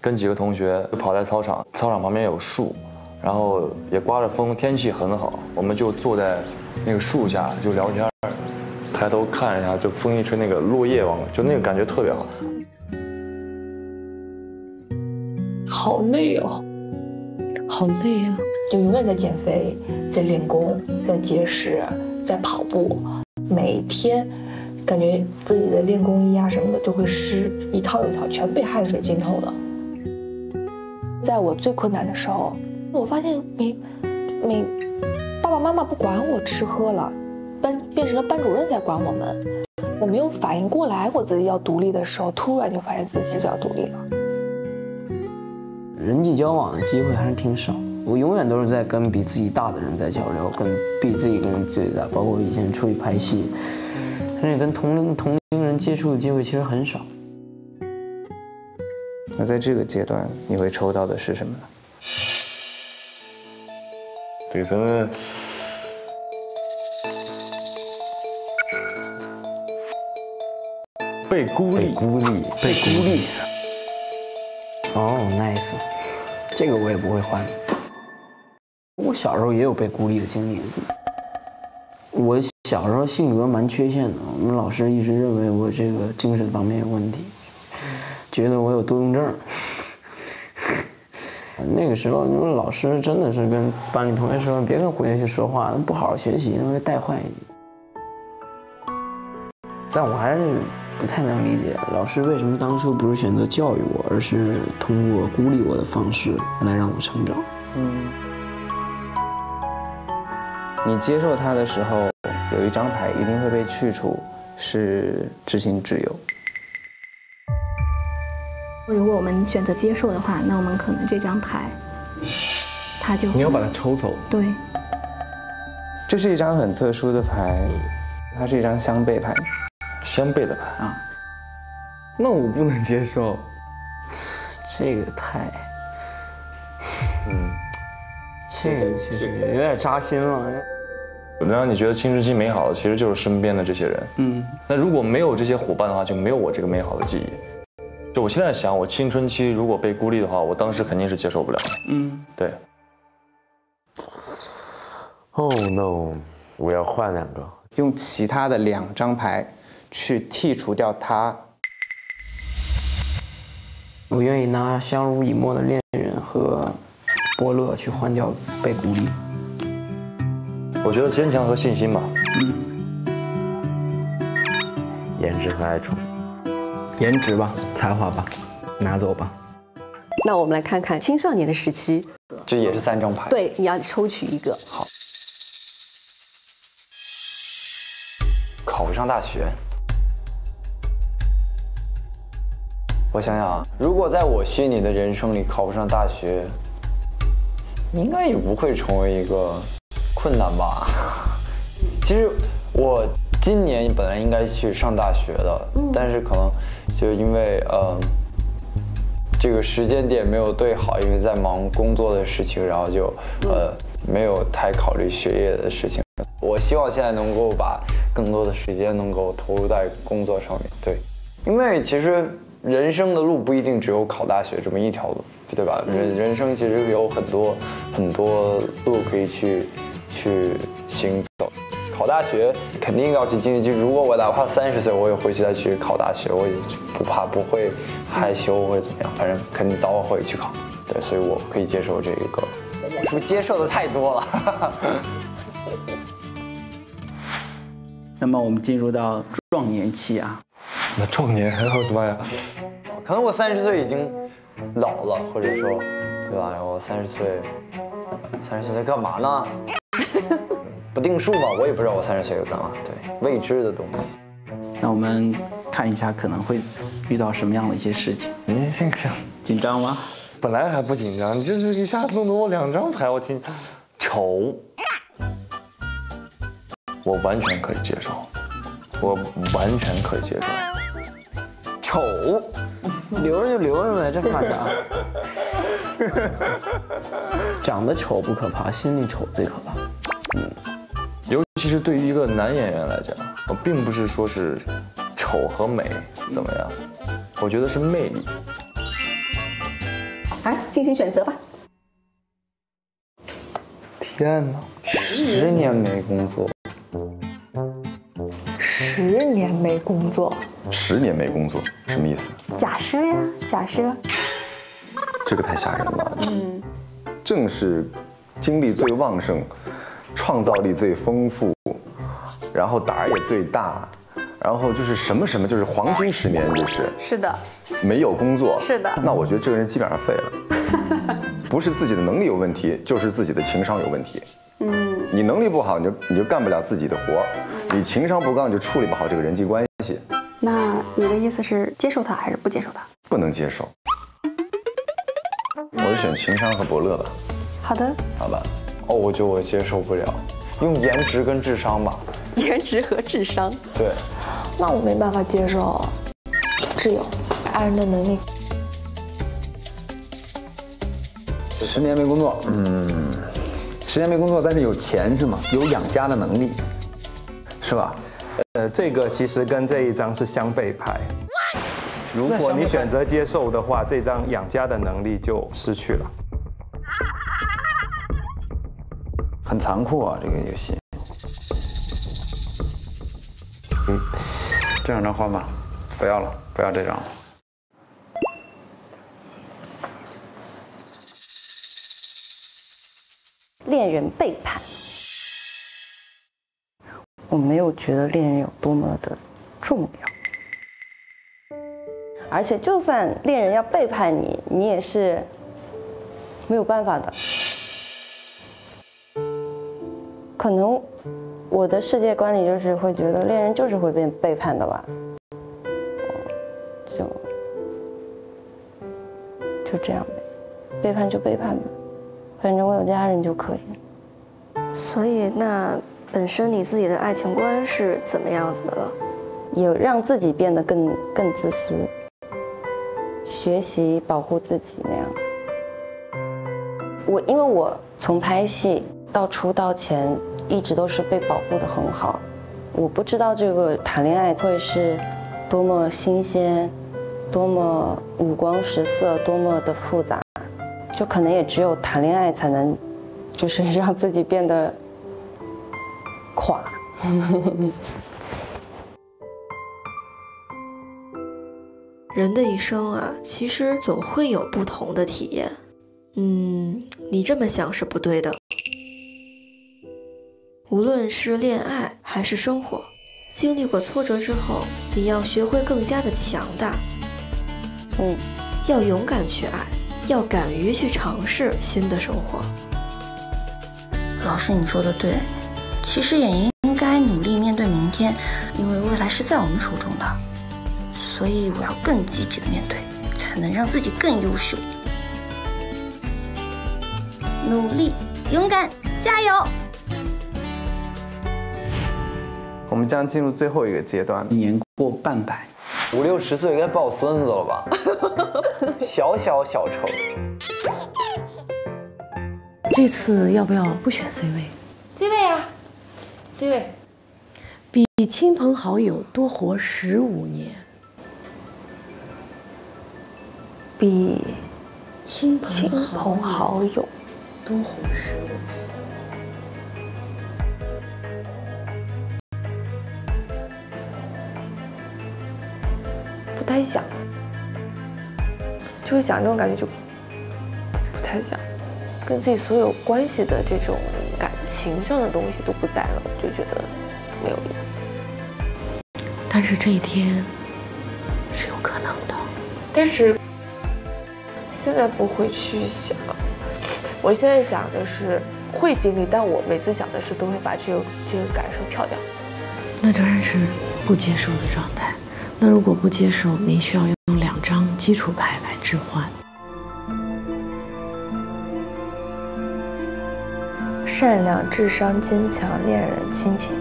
跟几个同学就跑在操场，操场旁边有树，然后也刮着风，天气很好，我们就坐在那个树下就聊天。 抬头看一下，就风一吹，那个落叶往，就那个感觉特别好。好累哦，好累啊！就永远在减肥，在练功，在节食，在跑步，每天感觉自己的练功衣啊什么的都会湿，一套一套全被汗水浸透了。在我最困难的时候，我发现爸爸妈妈不管我吃喝了。 变成了班主任在管我们，我没有反应过来我自己要独立的时候，突然就发现自己就要独立了。人际交往的机会还是挺少，我永远都是在跟比自己大的人在交流，跟自己大，包括以前出去拍戏，甚至跟同龄人接触的机会其实很少。那在这个阶段，你会抽到的是什么呢？对，咱们。 被孤立，被孤立。哦 ，nice， 这个我也不会换。我小时候也有被孤立的经历。我小时候性格蛮缺陷的，我们老师一直认为我这个精神方面有问题，觉得我有多动症。那个时候，你们老师真的是跟班里同学说，别跟同学去说话，不好好学习，那会带坏你。但我还是。 不太能理解老师为什么当初不是选择教育我，而是通过孤立我的方式来让我成长。嗯，你接受它的时候，有一张牌一定会被去除，是知心挚友。如果我们选择接受的话，那我们可能这张牌，它就你要把它抽走。对，这是一张很特殊的牌，它是一张相悖牌。 相悖的牌啊，那我不能接受，这个太，这个其实有点扎心了。能让你觉得青春期美好的，其实就是身边的这些人。嗯，那如果没有这些伙伴的话，就没有我这个美好的记忆。就我现在想，我青春期如果被孤立的话，我当时肯定是接受不了的。嗯，对。Oh no！ 我要换两个，用其他的两张牌。 去剔除掉它。我愿意拿相濡以沫的恋人和伯乐去换掉被孤立。我觉得坚强和信心吧。颜值和爱宠。颜值吧，才华吧，拿走吧。那我们来看看青少年的时期。这也是三张牌。对，你要抽取一个。好。考不上大学。 我想想啊，如果在我虚拟的人生里考不上大学，应该也不会成为一个困难吧。其实我今年本来应该去上大学的，但是可能就因为这个时间点没有对好，因为在忙工作的事情，然后就没有太考虑学业的事情。我希望现在能够把更多的时间能够投入在工作上面，对，因为其实。 人生的路不一定只有考大学这么一条路，对吧？人生其实有很多路可以去行走。考大学肯定要去经历，就如果我哪怕30岁，我也回去再去考大学，我也不怕，不会害羞或者怎么样，反正肯定早晚会去考。对，所以我可以接受这一个。我是不是接受的太多了？那么我们进入到壮年期啊。 那壮年，我的妈呀！可能我30岁已经老了，或者说，对吧？我30岁，30岁在干嘛呢？不定数嘛，我也不知道我三十岁有干嘛。对，未知的东西。那我们看一下可能会遇到什么样的一些事情。您这个紧张吗？本来还不紧张，你这是一下弄得我两张牌，我挺丑。我完全可以接受，我完全可以接受。丑，留着就留着呗，这怕啥？长得丑不可怕，心里丑最可怕。嗯，尤其是对于一个男演员来讲，我并不是说是丑和美怎么样，我觉得是魅力。啊，进行选择吧。天哪，10年没工作。10年没工作。10年没工作，什么意思？假设呀，假设。这个太吓人了。嗯，正是精力最旺盛，创造力最丰富，然后胆儿也最大，然后就是什么就是黄金10年，就是是的，没有工作是的，那我觉得这个人基本上废了，不是自己的能力有问题，就是自己的情商有问题。嗯，你能力不好，你就干不了自己的活儿，你情商不高，你就处理不好这个人际关系。那你的意思是接受他还是不接受他？不能接受。我选情商和伯乐吧。好的，好吧。哦，我觉得我接受不了，用颜值跟智商吧。颜值和智商。对。那我没办法接受挚友、爱人的能力。10年没工作，嗯，10年没工作，但是有钱是吗？有养家的能力，是吧？这个其实跟这一张是相悖牌。如果你选择接受的话，这张养家的能力就失去了。很残酷啊，这个游戏。嗯，这两张换吧，不要了，不要这张了。恋人背叛，我没有觉得恋人有多么的重要。而且，就算恋人要背叛你，你也是没有办法的。可能我的世界观里就是会觉得恋人就是会被背叛的吧，就这样呗，背叛就背叛吧，反正我有家人就可以了。所以，那本身你自己的爱情观是怎么样子的呢？也让自己变得更自私。学习保护自己那样。因为我从拍戏到出道前，一直都是被保护得很好。我不知道这个谈恋爱会是多么新鲜，多么五光十色，多么的复杂。就可能也只有谈恋爱才能，就是让自己变得垮。人的一生啊，其实总会有不同的体验。嗯，你这么想是不对的。无论是恋爱还是生活，经历过挫折之后，你要学会更加的强大。嗯，要勇敢去爱，要敢于去尝试新的生活。老师，你说的对，其实也应该努力面对明天，因为未来是在我们手中的。所以我要更积极的面对，才能让自己更优秀。努力、勇敢、加油！我们将进入最后一个阶段，年过半百，50、60岁该抱孙子了吧？小丑。这次要不要不选 C 位 ？C 位啊 ，C 位，比亲朋好友多活15年。比亲朋好友多活15年，不太想，就是想这种感觉就不太想，跟自己所有关系的这种感情上的东西都不在了，就觉得没有意义。但是这一天是有可能的，但是。现在不会去想，我现在想的是会经历，但我每次想的是都会把这个感受跳掉。那当然是不接受的状态。那如果不接受，您需要用2张基础牌来置换。善良、智商、坚强、恋人、亲情。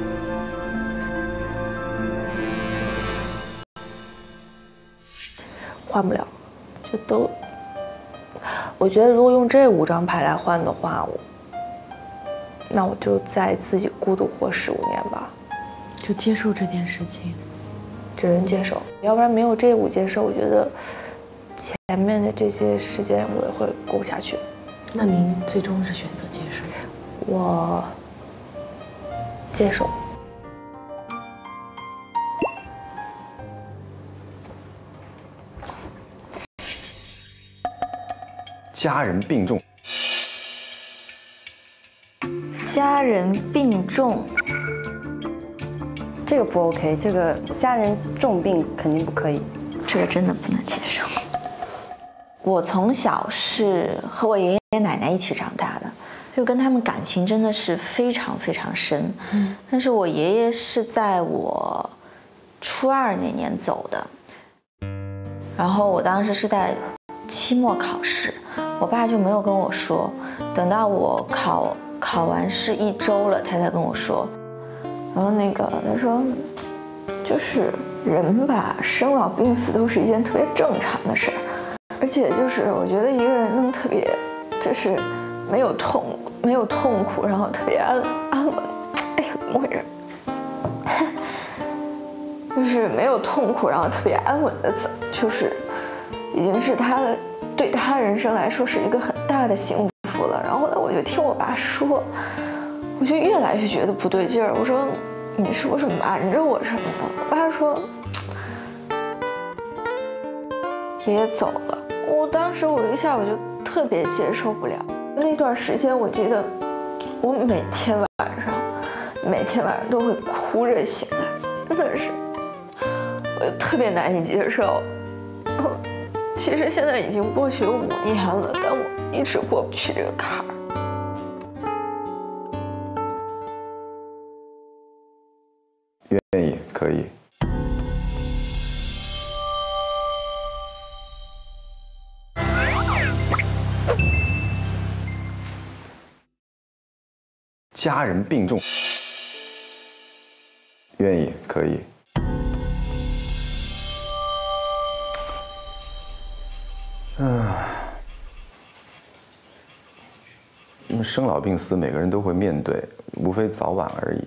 换不了，这都，我觉得如果用这5张牌来换的话，那我就再自己孤独活15年吧，就接受这件事情，只能接受，要不然没有这5接受，我觉得前面的这些时间我也会过不下去。那您最终是选择接受？我接受。 家人病重，家人病重，这个不 OK， 这个家人重病肯定不可以，这个真的不能接受。我从小是和我爷爷奶奶一起长大的，就跟他们感情真的是非常非常深。但是我爷爷是在我初2那年走的，然后我当时是在期末考试。 我爸就没有跟我说，等到我考完试1周了，他才跟我说。然后他说，就是人吧，生老病死都是一件特别正常的事儿，而且就是我觉得一个人能特别，就是没有痛苦，然后特别安稳。哎呀，怎么回事？就是没有痛苦，然后特别安稳的，就是已经是他的。 对他人生来说是一个很大的幸福了。然后呢，我就听我爸说，我就越来越觉得不对劲儿。我说：“你是不是瞒着我什么的？”我爸说：“爷爷走了。”我当时我一下我就特别接受不了。那段时间，我记得我每天晚上都会哭着醒来，真的是，我就特别难以接受。 其实现在已经过去5年了，但我一直过不去这个坎儿。愿意，可以。家人病重，愿意，可以。 生老病死，每个人都会面对，无非早晚而已。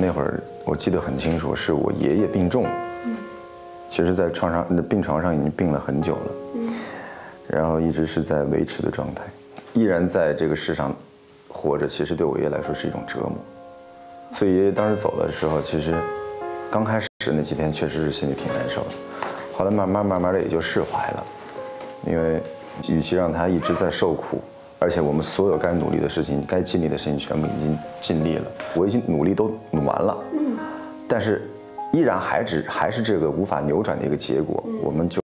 那会儿我记得很清楚，是我爷爷病重，其实，在病床上已经病了很久了，然后一直是在维持的状态，依然在这个世上活着，其实对我爷爷来说是一种折磨。所以爷爷当时走的时候，其实刚开始那几天确实是心里挺难受的，后来慢慢的也就释怀了，因为。 与其让他一直在受苦，而且我们所有该努力的事情、该尽力的事情全部已经尽力了，我已经努力都努完了，但是依然还是这个无法扭转的一个结果，我们就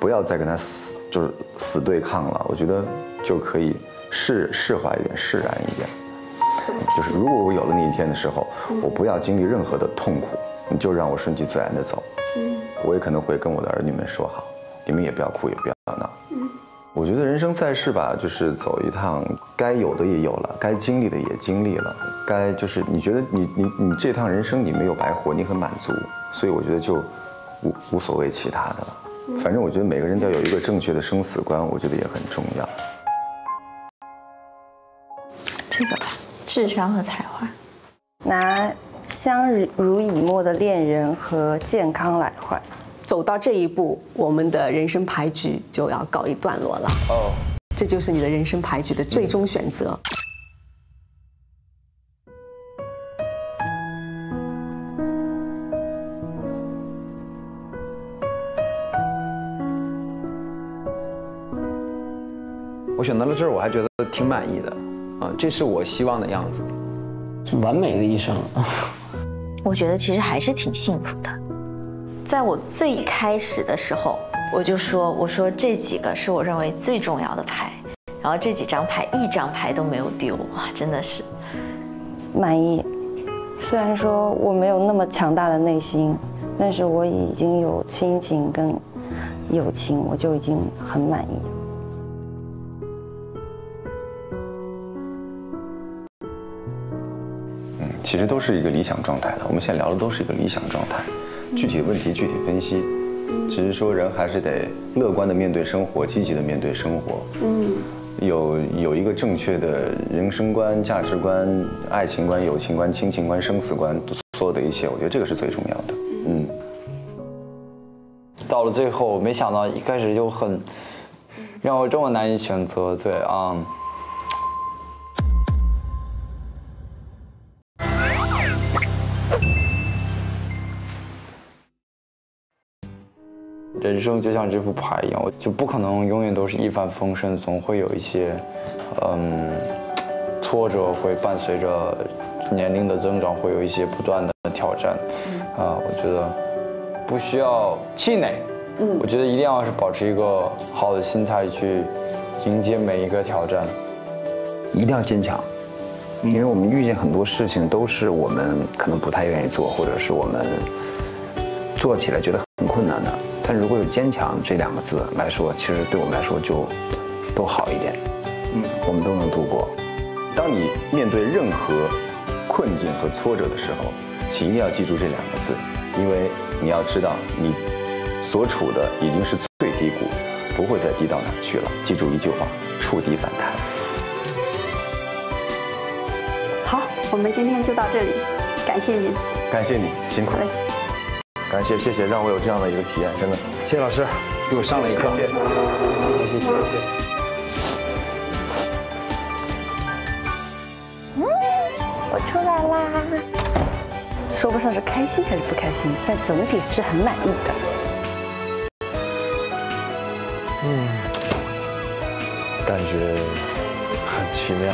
不要再跟他死对抗了。我觉得就可以释怀一点，释然一点。就是如果我有了那一天的时候，我不要经历任何的痛苦，你就让我顺其自然的走。我也可能会跟我的儿女们说好，你们也不要哭，也不要闹。 我觉得人生在世吧，就是走一趟，该有的也有了，该经历的也经历了，该就是你觉得你这趟人生你没有白活，你很满足，所以我觉得就无所谓其他的了。反正我觉得每个人要有一个正确的生死观，我觉得也很重要。这个吧，智商和才华，拿相濡以沫的恋人和健康来换。 走到这一步，我们的人生牌局就要告一段落了。哦，这就是你的人生牌局的最终选择。我选择了这儿，我还觉得挺满意的，啊，这是我希望的样子，完美的一生。我觉得其实还是挺幸福的。 在我最开始的时候，我就说，我说这几个是我认为最重要的牌，然后这几张牌一张牌都没有丢，哇，真的是满意。虽然说我没有那么强大的内心，但是我已经有亲情跟友情，我就已经很满意。 其实都是一个理想状态的，我们现在聊的都是一个理想状态，具体的问题具体分析，只是说人还是得乐观的面对生活，积极的面对生活。嗯，有一个正确的人生观、价值观、爱情观、友情观、亲情观、生死观，所有的一切，我觉得这个是最重要的。嗯，到了最后，没想到一开始就很让我这么难以选择。对啊。人生就像这副牌一样，我就不可能永远都是一帆风顺，总会有一些，挫折会伴随着年龄的增长，会有一些不断的挑战，我觉得不需要气馁，我觉得一定要是保持一个好的心态去迎接每一个挑战，一定要坚强，因为我们遇见很多事情都是我们可能不太愿意做，或者是我们做起来觉得很困难的。 但如果有坚强这两个字来说，其实对我们来说就都好一点，我们都能度过。当你面对任何困境和挫折的时候，请一定要记住这两个字，因为你要知道你所处的已经是最低谷，不会再低到哪去了。记住一句话：触底反弹。好，我们今天就到这里，感谢您，感谢你，辛苦了。 感谢，谢谢，让我有这样的一个体验，真的，谢谢老师，给我上了一课，谢谢，谢谢，谢谢。嗯，我出来啦，说不上是开心还是不开心，但总体是很满意的。嗯，感觉很奇妙。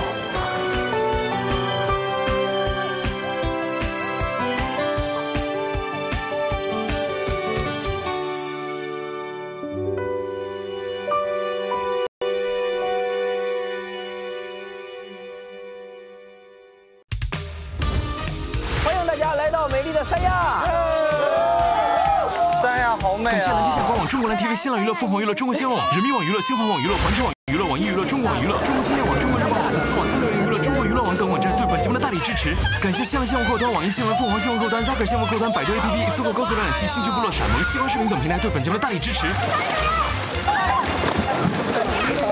新浪娱乐、凤凰娱乐、中国新闻网、人民网娱乐、新华网娱乐、环球网娱乐、网易娱乐、中网娱乐、中国青年网、中国日报网、粉丝网、三六零娱乐、中国娱乐网等网站对本节目的大力支持。感谢新浪新闻客户端、网易新闻、凤凰新闻客户端、Zaker 新闻客户端、百度 APP、搜狗高速浏览器、新趣部落、闪萌、西方视频等平台对本节目的大力支持。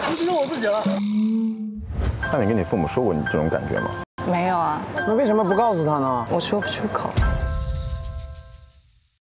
不只是我自己了。那你跟你父母说过你这种感觉吗？没有啊。那为什么不告诉他呢？我说不出口。